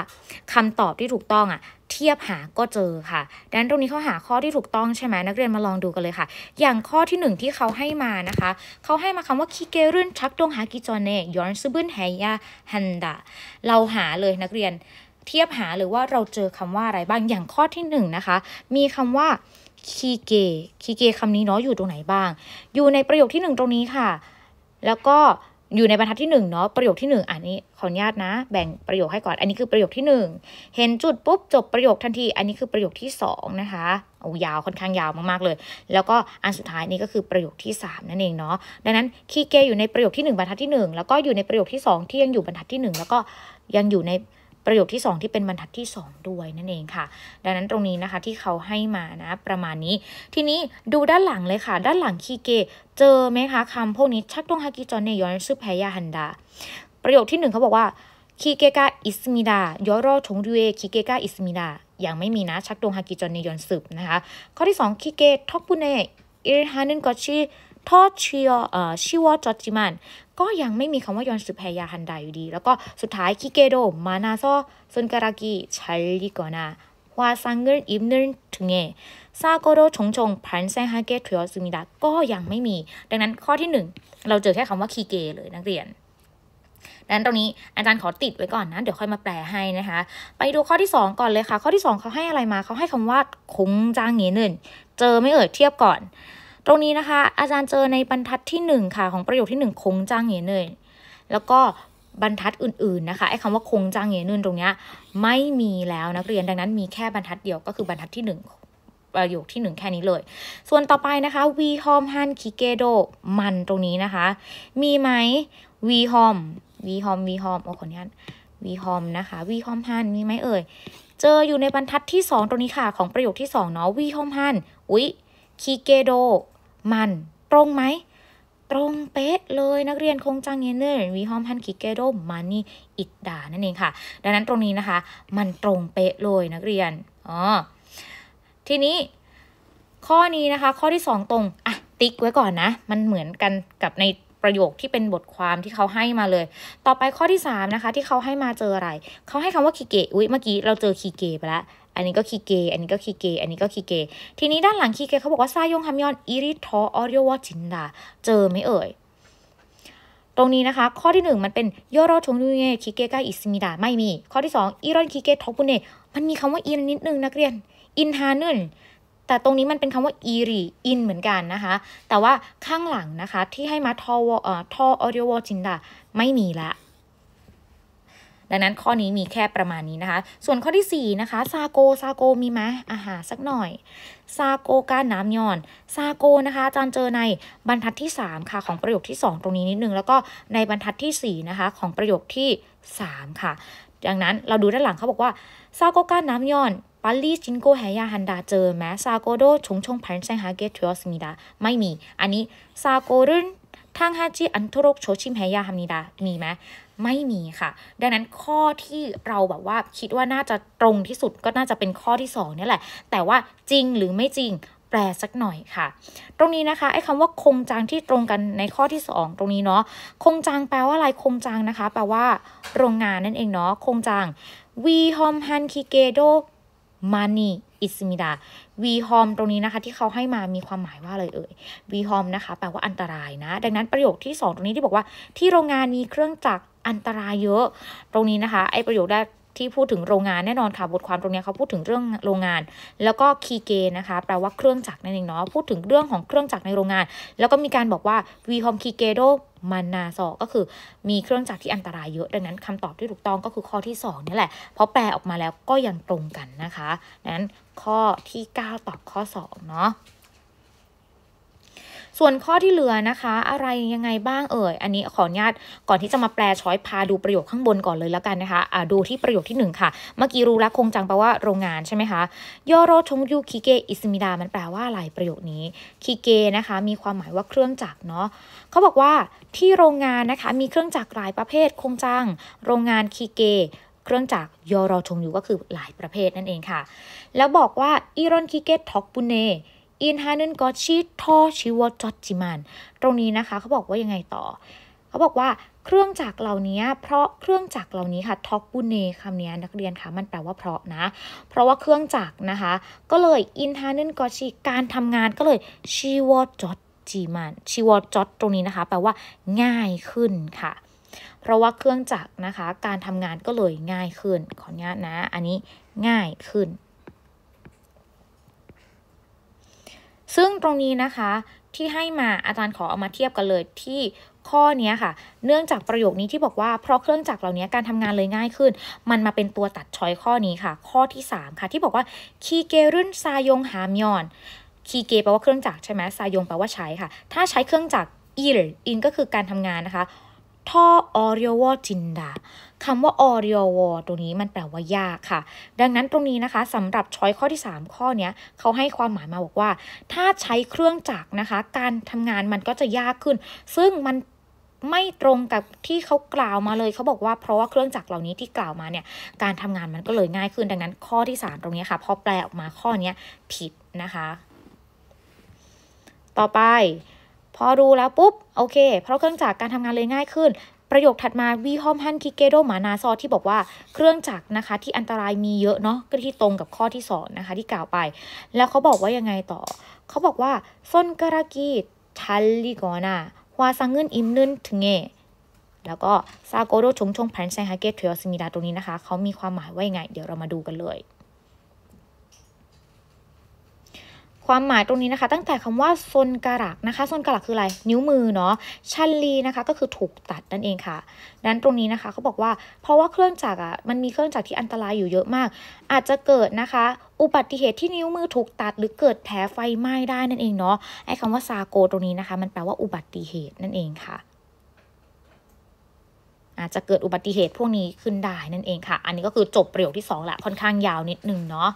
คำตอบที่ถูกต้องอ่ะเทียบหาก็เจอค่ะดังนั้นตรงนี้เขาหาข้อที่ถูกต้องใช่ไหมนักเรียนมาลองดูกันเลยค่ะอย่างข้อที่1ที่เขาให้มานะคะเขาให้มาคำว่าคิเกรุนชักดงฮากิจอนเนยอนซึบุนไฮยาฮันดะเราหาเลยนักเรียนเทียบหาหรือว่าเราเจอคำว่าอะไรบ้างอย่างข้อที่1นะคะมีคำว่า คีเกคีเกคำนี้เนาะอยู่ตรงไหนบ้างอยู่ในประโยคที่1ตรงนี้ค่ะแล้วก็อยู่ในบรรทัดที่1เนาะประโยคที่1อันนี้ขออนุญาตนะแบ่งประโยคให้ก่อนอันนี้คือประโยคที่1เห็นจุดปุ๊บจบประโยคทันทีอันนี้คือประโยคที่2นะคะเอายาวค่อนข้างยาวมากๆเลยแล้วก็อันสุดท้ายนี่ก็คือประโยคที่3นั่นเองเนาะดังนั้นคีเกอยู่ในประโยคที่1บรรทัดที่1แล้วก็อยู่ในประโยคที่2ที่ยังอยู่บรรทัดที่1แล้วก็ยังอยู่ในประโยคที่2ที่เป็นบรรทัดที่2ด้วยนั่นเองค่ะดังนั้นตรงนี้นะคะที่เขาให้มานะประมาณนี้ทีนี้ดูด้านหลังเลยค่ะด้านหลังคีเกเจอไหมคะคำพวกนี้ชักต้องฮากิจอนเนยอนซึแพยาฮันดาประโยคที่1เขาบอกว่าคีเกกะอิสมิดายอรอทงดูเอคีเกกะอิสมิดายังไม่มีนะชักต้องฮากิจอนเนยอนซึนะคะข้อที่2คีเกท็อกบุเนอิรฮานึนกอชิทอชิโอชิวจอจิมันก็ยังไม่มีคำว่ายอนสึแพยาฮันไดอยู่ดีแล้วก็สุดท้ายคิเกโดมานาโซซุนการากิชัยลิโกนาวาซังเงินอิมเนินถึงเอซาโกโดชงชงพันแซงฮาเกะทริโอซึมิดะก็ยังไม่มีดังนั้นข้อที่1เราเจอแค่คำว่าคิเกเลยนักเรียนดังนั้นตรงนี้อาจารย์ขอติดไว้ก่อนนะเดี๋ยวค่อยมาแปลให้นะคะไปดูข้อที่2ก่อนเลยค่ะข้อที่2เขาให้อะไรมาเขาให้คำว่าคงจางเงินนึนเจอไม่เอ่ยเทียบก่อนตรงนี้นะคะอาจารย์เจอในบรรทัดที่1ค่ะของประโยคที่1คงจางเงยเนยแล้วก็บรรทัดอื่นๆนะคะไอ้คำว่าคงจางเงยเนยตรงนี้ไม่มีแล้วนักเรียนดังนั้นมีแค่บรรทัดเดียวก็คือบรรทัดที่1ประโยคที่1แค่นี้เลยส่วนต่อไปนะคะวีฮอมฮันคิเกโดมันตรงนี้นะคะมีไหมวีฮอมโอ้คนนี้วีฮอมนะคะวีฮอมฮันมีไหมเอ่ยเจออยู่ในบรรทัดที่2ตรงนี้ค่ะของประโยคที่2เนาะวีฮอมฮันอุ๊ยคิเกโดมันตรงไหมตรงเป๊ะเลยนักเรียนคงจังเงเนอร์วีฮอมฮันคิเกโดมานี่อิดดานั่นเองค่ะดังนั้นตรงนี้นะคะมันตรงเป๊ะเลยนักเรียนทีนี้ข้อนี้นะคะข้อที่2ตรงอ่ะติ๊กไว้ก่อนนะมันเหมือนกันกับในประโยคที่เป็นบทความที่เขาให้มาเลยต่อไปข้อที่3นะคะที่เขาให้มาเจออะไรเขาให้คำว่าคิเกะอุ๊ยเมื่อกี้เราเจอคิเกะไปแล้วอันนี้ก็คีเกอันนี้ก็คีเกอันนี้ก็คีเกทีนี้ด้านหลังคีเกเขาบอกว่าซายงฮัมยอนอิริทอออริวอจินดาเจอไหมเอ่ยตรงนี้นะคะข้อที่1มันเป็นยอรอชงดูเงคีเกกาอิสมิดาไม่มีข้อที่2อิรอนคีเกทอปุเนมันมีคำว่าอินนิดนึงนักเรียนอินฮานึนแต่ตรงนี้มันเป็นคำว่าอีรีอินเหมือนกันนะคะแต่ว่าข้างหลังนะคะที่ให้มาทอออริวอจินดาไม่มีละดังนั้นข้อนี้มีแค่ประมาณนี้นะคะส่วนข้อที่4นะคะซาโกมีไหมสักหน่อยซาโกการน้ำยอนซาโกนะคะอาจารย์เจอในบรรทัดที่3ค่ะของประโยคที่2ตรงนี้นิดนึงแล้วก็ในบรรทัดที่4นะคะของประโยคที่3ค่ะดังนั้นเราดูด้านหลังเขาบอกว่าซาโกการน้ำยอนปาลีจินโกแฮยาฮันดาเจอไหมซาโกโดชงชงพันแซงฮาเกะทริโอสมิดาไม่มีอันนี้ซาโกรึนทางฮาจิอันทุรกโชชิมแฮยาฮัมนิดามีไหมไม่มีค่ะดังนั้นข้อที่เราแบบว่าคิดว่าน่าจะตรงที่สุดก็น่าจะเป็นข้อที่2นี่แหละแต่ว่าจริงหรือไม่จริงแปลสักหน่อยค่ะตรงนี้นะคะไอ้คำว่าคงจังที่ตรงกันในข้อที่2ตรงนี้เนาะคงจังแปลว่าอะไรคงจังนะคะแปลว่าโรงงานนั่นเองเนาะคงจังวีฮอมฮันคิเกโดมานีอิสมิดาวีฮอมตรงนี้นะคะที่เขาให้มามีความหมายว่าอะไรเอ่ยวีฮอมนะคะแปลว่าอันตรายนะดังนั้นประโยคที่2ตรงนี้ที่บอกว่าที่โรงงานมีเครื่องจักรอันตรายเยอะตรงนี้นะคะไอประโยคแรกที่พูดถึงโรงงานแน่นอนค่ะบทความตรงนี้เขาพูดถึงเรื่องโรงงานแล้วก็คีเกนะคะแปลว่าเครื่องจักรนั่นเองเนาะพูดถึงเรื่องของเครื่องจักรในโรงงานแล้วก็มีการบอกว่าวีฮอมคีเกโดมันนาซอก็คือมีเครื่องจักรที่อันตรายเยอะดังนั้นคำตอบที่ถูกต้องก็คือข้อที่2นี่แหละเพราะแปลออกมาแล้วก็ยังตรงกันนะคะนั้นข้อที่9ตอบข้อ2เนาะส่วนข้อที่เหลือนะคะอะไรยังไงบ้างเอ่ยอันนี้ขออนุญาตก่อนที่จะมาแปลช้อยพาดูประโยคข้างบนก่อนเลยแล้วกันนะคะดูที่ประโยคที่1ค่ะเมื่อกี้รู้แล้วคงจังแปลว่าโรงงานใช่ไหมคะยอโรชงยูคิเกอิสมิดามันแปลว่าอะไรประโยคนี้คิเกนะคะมีความหมายว่าเครื่องจักรเนาะเขาบอกว่าที่โรงงานนะคะมีเครื่องจักรหลายประเภทคงจังโรงงานคิเกเครื่องจักรยอโรชงยูก็คือหลายประเภทนั่นเองค่ะแล้วบอกว่าอีรอนคิเกท็อกปุเนอินฮานึนกอชิทอชิวจอจิมันตรงนี้นะคะเขาบอกว่ายังไงต่อเขาบอกว่าเครื่องจักรเหล่านี้เพราะเครื่องจักรเหล่านี้ค่ะท็อกบุเนคำนี้นักเรียนค่ะมันแปลว่าเพราะนะเพราะว่าเครื่องจักรนะคะก็เลยอินฮานึนกอชิการทำงานก็เลยชิวจอจิมันชิวจอตรงนี้นะคะแปลว่าง่ายขึ้นค่ะเพราะว่าเครื่องจักรนะคะการทำงานก็เลยง่ายขึ้นขออนุญาตนะอันนี้ง่ายขึ้น ซึ่งตรงนี้นะคะที่ให้มาอาจารย์ขอเอามาเทียบกันเลยที่ข้อนี้ค่ะเนื่องจากประโยคนี้ที่บอกว่าเพราะเครื่องจักรเหล่านี้การทำงานเลยง่ายขึ้นมันมาเป็นตัวตัดช้อยข้อนี้ค่ะข้อที่3ค่ะที่บอกว่าคีเกรุ่นซายงหามยอนคีเกแปลว่าเครื่องจักรใช่ไหมซายงแปลว่าใช้ค่ะถ้าใช้เครื่องจักรอิลอินก็คือการทำงานนะคะท่อออริโอวอจินดาคำว่าออริโอวอตรงนี้มันแปลว่ายากค่ะดังนั้นตรงนี้นะคะสำหรับช้อยข้อที่3ข้อนี้เขาให้ความหมายมาบอกว่าถ้าใช้เครื่องจักรนะคะการทำงานมันก็จะยากขึ้นซึ่งมันไม่ตรงกับที่เขากล่าวมาเลยเขาบอกว่าเพราะว่าเครื่องจักรเหล่านี้ที่กล่าวมาเนี่ยการทำงานมันก็เลยง่ายขึ้นดังนั้นข้อที่3ตรงนี้ค่ะพอแปลออกมาข้อนี้ผิดนะคะต่อไปพอดูแล้วปุ๊บโอเคเพราะเครื่องจักรการทำงานเลยง่ายขึ้นประโยคถัดมาวีฮอมฮันคิเกโดมานาซอที่บอกว่าเครื่องจักรนะคะที่อันตรายมีเยอะเนาะก็ที่ตรงกับข้อที่2นะคะที่กล่าวไปแล้วเขาบอกว่ายังไงต่อเขาบอกว่าซอนการากีทัลลิกอนาฮวาซังเงินอิมเนินถึงเงแล้วก็ซาโกโดชงชงแพนไซฮาเกตเทลซิมิดาตรงนี้นะคะเขามีความหมายว่ายังไงเดี๋ยวเรามาดูกันเลยความหมายตรงนี้นะคะตั้งแต่คำว่าซนกะหลักนะคะซนกะหลักคืออะไรนิ้วมือเนาะชันลีนะคะก็คือถูกตัดนั่นเองค่ะดังนั้นตรงนี้นะคะเขาบอกว่าเพราะว่าเครื่องจักรอ่ะมันมีเครื่องจักรที่อันตรายอยู่เยอะมากอาจจะเกิดนะคะอุบัติเหตุที่นิ้วมือถูกตัดหรือเกิดแผลไฟไหม้ได้นั่นเองเนาะไอ้คำว่าซาโกตรงนี้นะคะมันแปลว่าอุบัติเหตุนั่นเองค่ะอาจจะเกิดอุบัติเหตุพวกนี้ขึ้นได้นั่นเองค่ะอันนี้ก็คือจบประโยคที่2ละค่อนข้างยาวนิดนึงเนาะ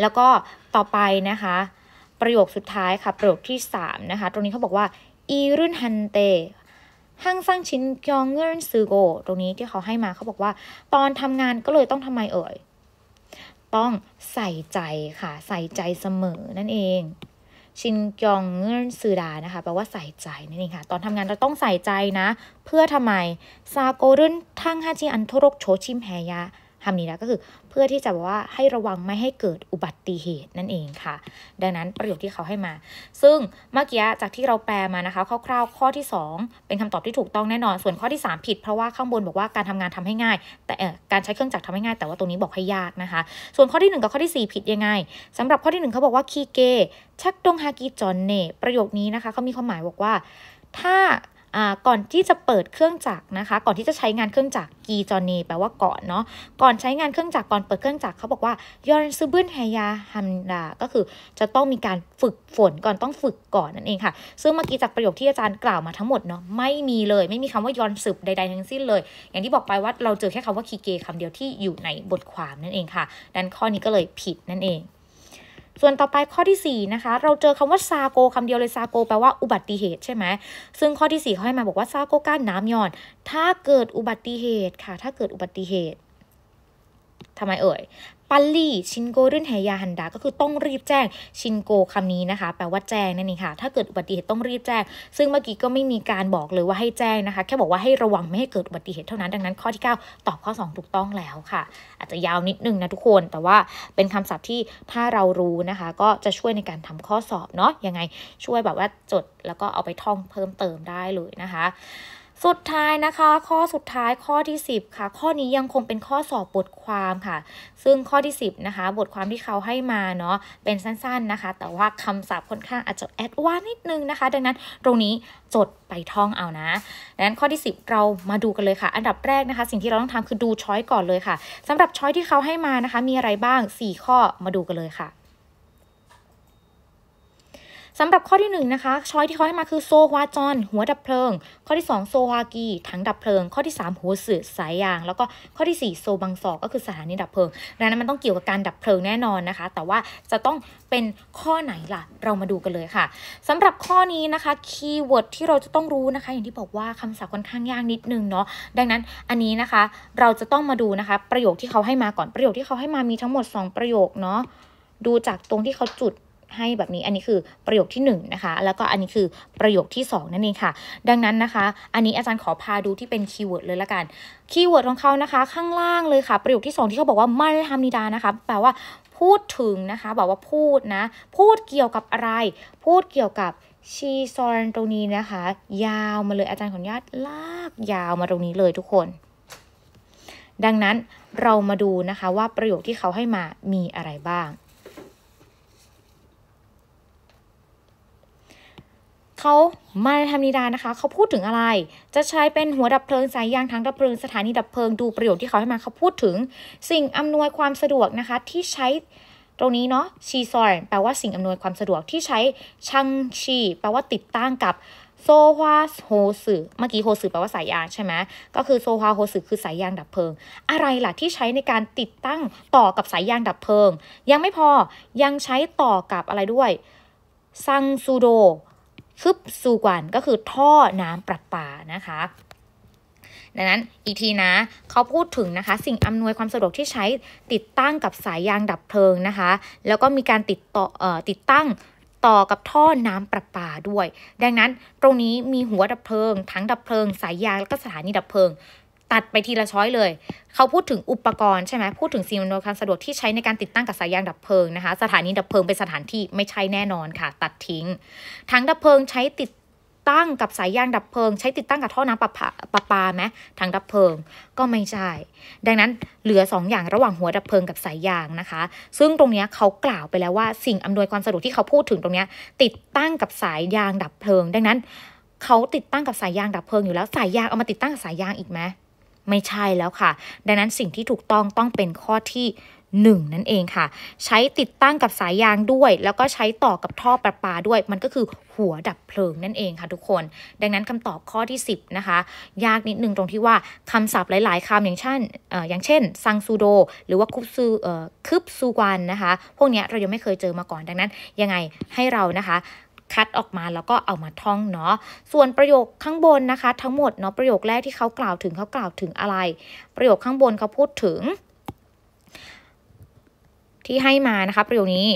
แล้วก็ต่อไปนะคะประโยคสุดท้ายค่ะประโยคที่3นะคะตรงนี้เขาบอกว่าอีรุนฮันเตฮังซังชินกองเงินซือโกตรงนี้ที่เขาให้มาเขาบอกว่าตอนทำงานก็เลยต้องทำไมเอ่ยต้องใส่ใจค่ะใส่ใจเสมอนั่นเองชินกองเงินซือดานะคะแปลว่าใส่ใจนั่นเองค่ะตอนทำงานเราต้องใส่ใจนะเพื่อทำไมซาโกรุนทั้งฮาจิอันโทรกโชชิมแฮยะคำนี้นะก็คือเพื่อที่จะบอกว่าให้ระวังไม่ให้เกิดอุบัติเหตุนั่นเองค่ะดังนั้นประโยคที่เขาให้มาซึ่งเมื่อกี้จากที่เราแปลมานะคะคร่าวๆข้อที่2เป็นคำตอบที่ถูกต้องแน่นอนส่วนข้อที่3ผิดเพราะว่าข้างบนบอกว่าการทำงานทำให้ง่ายแต่การใช้เครื่องจักรทำให้ง่ายแต่ว่าตรงนี้บอกให้ยากนะคะส่วนข้อที่1กับข้อที่4ผิดยังไงสำหรับข้อที่1เขาบอกว่าคีเกชักดงฮากิจอนเน่ประโยคนี้นะคะเขามีความหมายบอกว่าถ้าก่อนที่จะเปิดเครื่องจักรนะคะก่อนที่จะใช้งานเครื่องจักรกีจอนีแปลว่าก่อนเนาะก่อนใช้งานเครื่องจักรก่อนเปิดเครื่องจักรเขาบอกว่ายอนซูบุนไฮยาฮัมดาก็คือจะต้องมีการฝึกฝนก่อนต้องฝึกก่อนนั่นเองค่ะซึ่งเมื่อกี้จากประโยคที่อาจารย์กล่าวมาทั้งหมดเนาะไม่มีเลยไม่มีคำว่ายอนซึบใดๆทั้งสิ้นเลยอย่างที่บอกไปว่าเราเจอแค่คำว่าคีเกคำเดียวที่อยู่ในบทความนั่นเองค่ะดังข้อนี้ก็เลยผิดนั่นเองส่วนต่อไปข้อที่4นะคะเราเจอคำว่าซาโกคำเดียวเลยซาโกแปลว่าอุบัติเหตุใช่ไหมซึ่งข้อที่4เขาให้มาบอกว่าซาโกก้านน้ำยอนถ้าเกิดอุบัติเหตุค่ะถ้าเกิดอุบัติเหตุทำไมเอ่ยปัลลี่ชินโกรุ่นเฮยาฮันดาก็คือต้องรีบแจ้งชินโกคำนี้นะคะแปลว่าแจ้งนั่นเองค่ะถ้าเกิดอุบัติเหตุต้องรีบแจ้งซึ่งเมื่อกี้ก็ไม่มีการบอกเลยว่าให้แจ้งนะคะแค่บอกว่าให้ระวังไม่ให้เกิดอุบัติเหตุเท่านั้นดังนั้นข้อที่9ตอบข้อ2ถูกต้องแล้วค่ะอาจจะยาวนิดนึงนะทุกคนแต่ว่าเป็นคำศัพท์ที่ถ้าเรารู้นะคะก็จะช่วยในการทำข้อสอบเนาะยังไงช่วยแบบว่าจดแล้วก็เอาไปท่องเพิ่มเติมได้เลยนะคะสุดท้ายนะคะข้อสุดท้ายข้อที่10ค่ะข้อนี้ยังคงเป็นข้อสอบบทความค่ะซึ่งข้อที่10นะคะบทความที่เขาให้มาเนาะเป็นสั้นๆนะคะแต่ว่าคำศัพท์ค่อนข้างอาจจะแอดวานซ์นิดนึงนะคะดังนั้นตรงนี้จดไปท่องเอานะดังนั้นข้อที่10เรามาดูกันเลยค่ะอันดับแรกนะคะสิ่งที่เราต้องทำคือดูช้อยก่อนเลยค่ะสำหรับช้อยที่เขาให้มานะคะมีอะไรบ้าง4ข้อมาดูกันเลยค่ะสำหรับข้อที่1นะคะช้อยที่เขาให้มาคือโซฮวาจอนหัวดับเพลิงข้อที่2โซฮวากีถังดับเพลิงข้อที่3หัวสือสายยางแล้วก็ข้อที่4โซบังซอกก็คือสถานีดับเพลิงดังนั้นมันต้องเกี่ยวกับการดับเพลิงแน่นอนนะคะแต่ว่าจะต้องเป็นข้อไหนล่ะเรามาดูกันเลยค่ะสำหรับข้อนี้นะคะคีย์เวิร์ดที่เราจะต้องรู้นะคะอย่างที่บอกว่าคำศัพท์ค่อนข้างยากนิดนึงเนาะดังนั้นอันนี้นะคะเราจะต้องมาดูนะคะประโยคที่เขาให้มาก่อนประโยคที่เขาให้มามีทั้งหมด2ประโยคเนาะดูจากตรงที่เขาจุดให้แบบนี้อันนี้คือประโยคที่1นะคะแล้วก็อันนี้คือประโยคที่2นั่นเองค่ะดังนั้นนะคะอันนี้อาจารย์ขอพาดูที่เป็นคีย์เวิร์ดเลยละกันคีย์เวิร์ดของเขานะคะข้างล่างเลยค่ะประโยคที่2ที่เขาบอกว่ามัลฮามิดานะคะแปลว่าพูดถึงนะคะบอกว่าพูดนะพูดเกี่ยวกับอะไรพูดเกี่ยวกับชีซอนตรงนี้นะคะยาวมาเลยอาจารย์ขออนุญาตลากยาวมาตรงนี้เลยทุกคนดังนั้นเรามาดูนะคะว่าประโยคที่เขาให้มามีอะไรบ้าง เขามาในธรรมนิดานะคะเขาพูดถึงอะไรจะใช้เป็นหัวดับเพลิงสายยางทางดับเพลิงสถานีดับเพลิงดูประโยชน์ที่เขาให้มาเขาพูดถึงสิ่งอำนวยความสะดวกนะคะที่ใช้ตรงนี้เนาะชีซอยแปลว่าสิ่งอำนวยความสะดวกที่ใช้ชังชีแปลว่าติดตั้งกับโซฮวาโฮสึเมื่อกี้โฮสึแปลว่าสายยางใช่ไหมก็คือโซฮวาโฮสึคือสายยางดับเพลิงอะไรล่ะที่ใช้ในการติดตั้งต่อกับสายยางดับเพลิงยังไม่พอยังใช้ต่อกับอะไรด้วยซังซูโดคึบซูกวันก็คือท่อน้ำประปานะคะดังนั้นอีกทีนะเขาพูดถึงนะคะสิ่งอำนวยความสะดวกที่ใช้ติดตั้งกับสายยางดับเพลิงนะคะแล้วก็มีการติดตั้งต่อกับท่อน้ำประปาด้วยดังนั้นตรงนี้มีหัวดับเพลิงถังดับเพลิงสายยางแล้วก็สถานีดับเพลิงตัดไปทีละช้อยเลยเขาพูดถึงอุปกรณ์ใช่ไหมพูดถึงสิ่งอำนวยความสะดวกที่ใช้ในการติดตั้งกับสายยางดับเพลิงนะคะสถานีดับเพลิงเป็นสถานที่ไม่ใช่แน่นอนค่ะตัดทิ้งถังดับเพลิงใช้ติดตั้งกับสายยางดับเพลิงใช้ติดตั้งกับท่อน้ำประปาไหมถังดับเพลิงก็ไม่ใช่ดังนั้นเหลือ2อย่างระหว่างหัวดับเพลิงกับสายยางนะคะซึ่งตรงนี้เขากล่าวไปแล้วว่าสิ่งอำนวยความสะดวกที่เขาพูดถึงตรงนี้ติดตั้งกับสายยางดับเพลิงดังนั้นเขาติดตั้งกับสายยางดับเพลิงอยู่แล้วสายยางเอามาติดตั้งกับสายยางอีกไหมไม่ใช่แล้วค่ะดังนั้นสิ่งที่ถูกต้องเป็นข้อที่1นั่นเองค่ะใช้ติดตั้งกับสายยางด้วยแล้วก็ใช้ต่อกับท่อประปาด้วยมันก็คือหัวดับเพลิงนั่นเองค่ะทุกคนดังนั้นคำตอบข้อที่10นะคะยากนิดนึงตรงที่ว่าคำศัพท์หลายๆคำอย่างเช่นซังซูโดหรือว่าคึบซูกวันนะคะพวกนี้เรายังไม่เคยเจอมาก่อนดังนั้นยังไงให้เรานะคะคัดออกมาแล้วก็เอามาท่องเนาะส่วนประโยคข้างบนนะคะทั้งหมดเนาะประโยคแรกที่เขากล่าวถึงอะไรประโยคข้างบนเขาพูดถึงที่ให้มานะคะประโยคนี้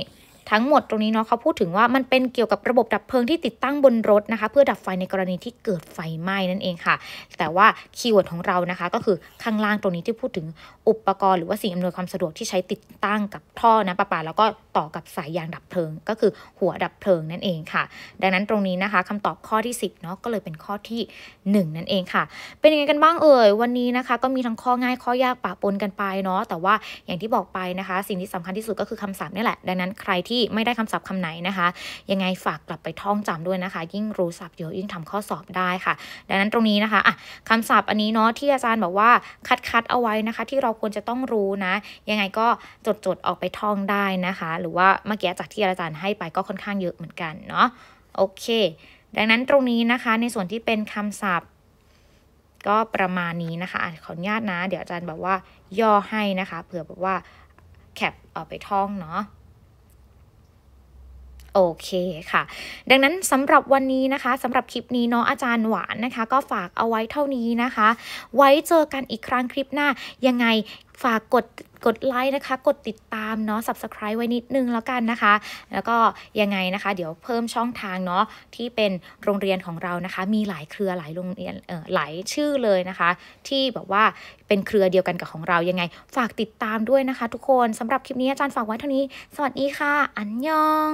ทั้งหมดตรงนี้เนาะเขาพูดถึงว่ามันเป็นเกี่ยวกับระบบดับเพลิงที่ติดตั้งบนรถนะคะเพื่อดับไฟในกรณีที่เกิดไฟไหม้นั่นเองค่ะแต่ว่าคีย์เวิร์ดของเรานะคะก็คือข้างล่างตรงนี้ที่พูดถึงอุปกรณ์หรือว่าสิ่งอำนวยความสะดวกที่ใช้ติดตั้งกับท่อน้ำประปาแล้วก็ต่อกับสายยางดับเพลิงก็คือหัวดับเพลิงนั่นเองค่ะดังนั้นตรงนี้นะคะคำตอบข้อที่10เนาะก็เลยเป็นข้อที่1นั่นเองค่ะเป็นยังไงกันบ้างเอ่ยวันนี้นะคะก็มีทั้งข้อง่ายข้อยากปะปนกันไปเนาะแต่ว่าอย่างที่บอกไปนะคะสิ่งที่สำคัญที่สุดก็คือคำศัพท์นี่แหละดังนั้นใครที่ไม่ได้คำศัพท์คำไหนนะคะยังไงฝากกลับไปท่องจำด้วยนะคะยิ่งรู้ศัพท์เยอะยิ่งทำข้อสอบได้ค่ะดังนั้นตรงนี้นะคะคำศัพท์อันนี้เนาะที่อาจารย์บอกว่าคัดเอาไว้นะคะที่เราควรจะต้องรู้นะยังไงก็จดออกไปท่องได้นะคะหรือว่าเมื่อกี้จากที่อาจารย์ให้ไปก็ค่อนข้างเยอะเหมือนกันเนาะโอเคดังนั้นตรงนี้นะคะในส่วนที่เป็นคำศัพท์ก็ประมาณนี้นะคะขออนุญาตนะเดี๋ยวอาจารย์แบบว่าย่อให้นะคะเผื่อแบบว่าแคปออกไปท่องเนาะโอเคค่ะดังนั้นสำหรับวันนี้นะคะสำหรับคลิปนี้เนาะอาจารย์หวานนะคะก็ฝากเอาไว้เท่านี้นะคะไว้เจอกันอีกครั้งคลิปหน้ายังไงฝากกดไลค์นะคะกดติดตามเนาะ Subscribe ไว้นิดนึงแล้วกันนะคะแล้วก็ยังไงนะคะเดี๋ยวเพิ่มช่องทางเนาะที่เป็นโรงเรียนของเรานะคะมีหลายเครือหลายโรงเรียนหลายชื่อเลยนะคะที่แบบว่าเป็นเครือเดียวกันกับของเรายังไงฝากติดตามด้วยนะคะทุกคนสำหรับคลิปนี้อาจารย์ฝากไว้เท่านี้สวัสดีค่ะอันยอง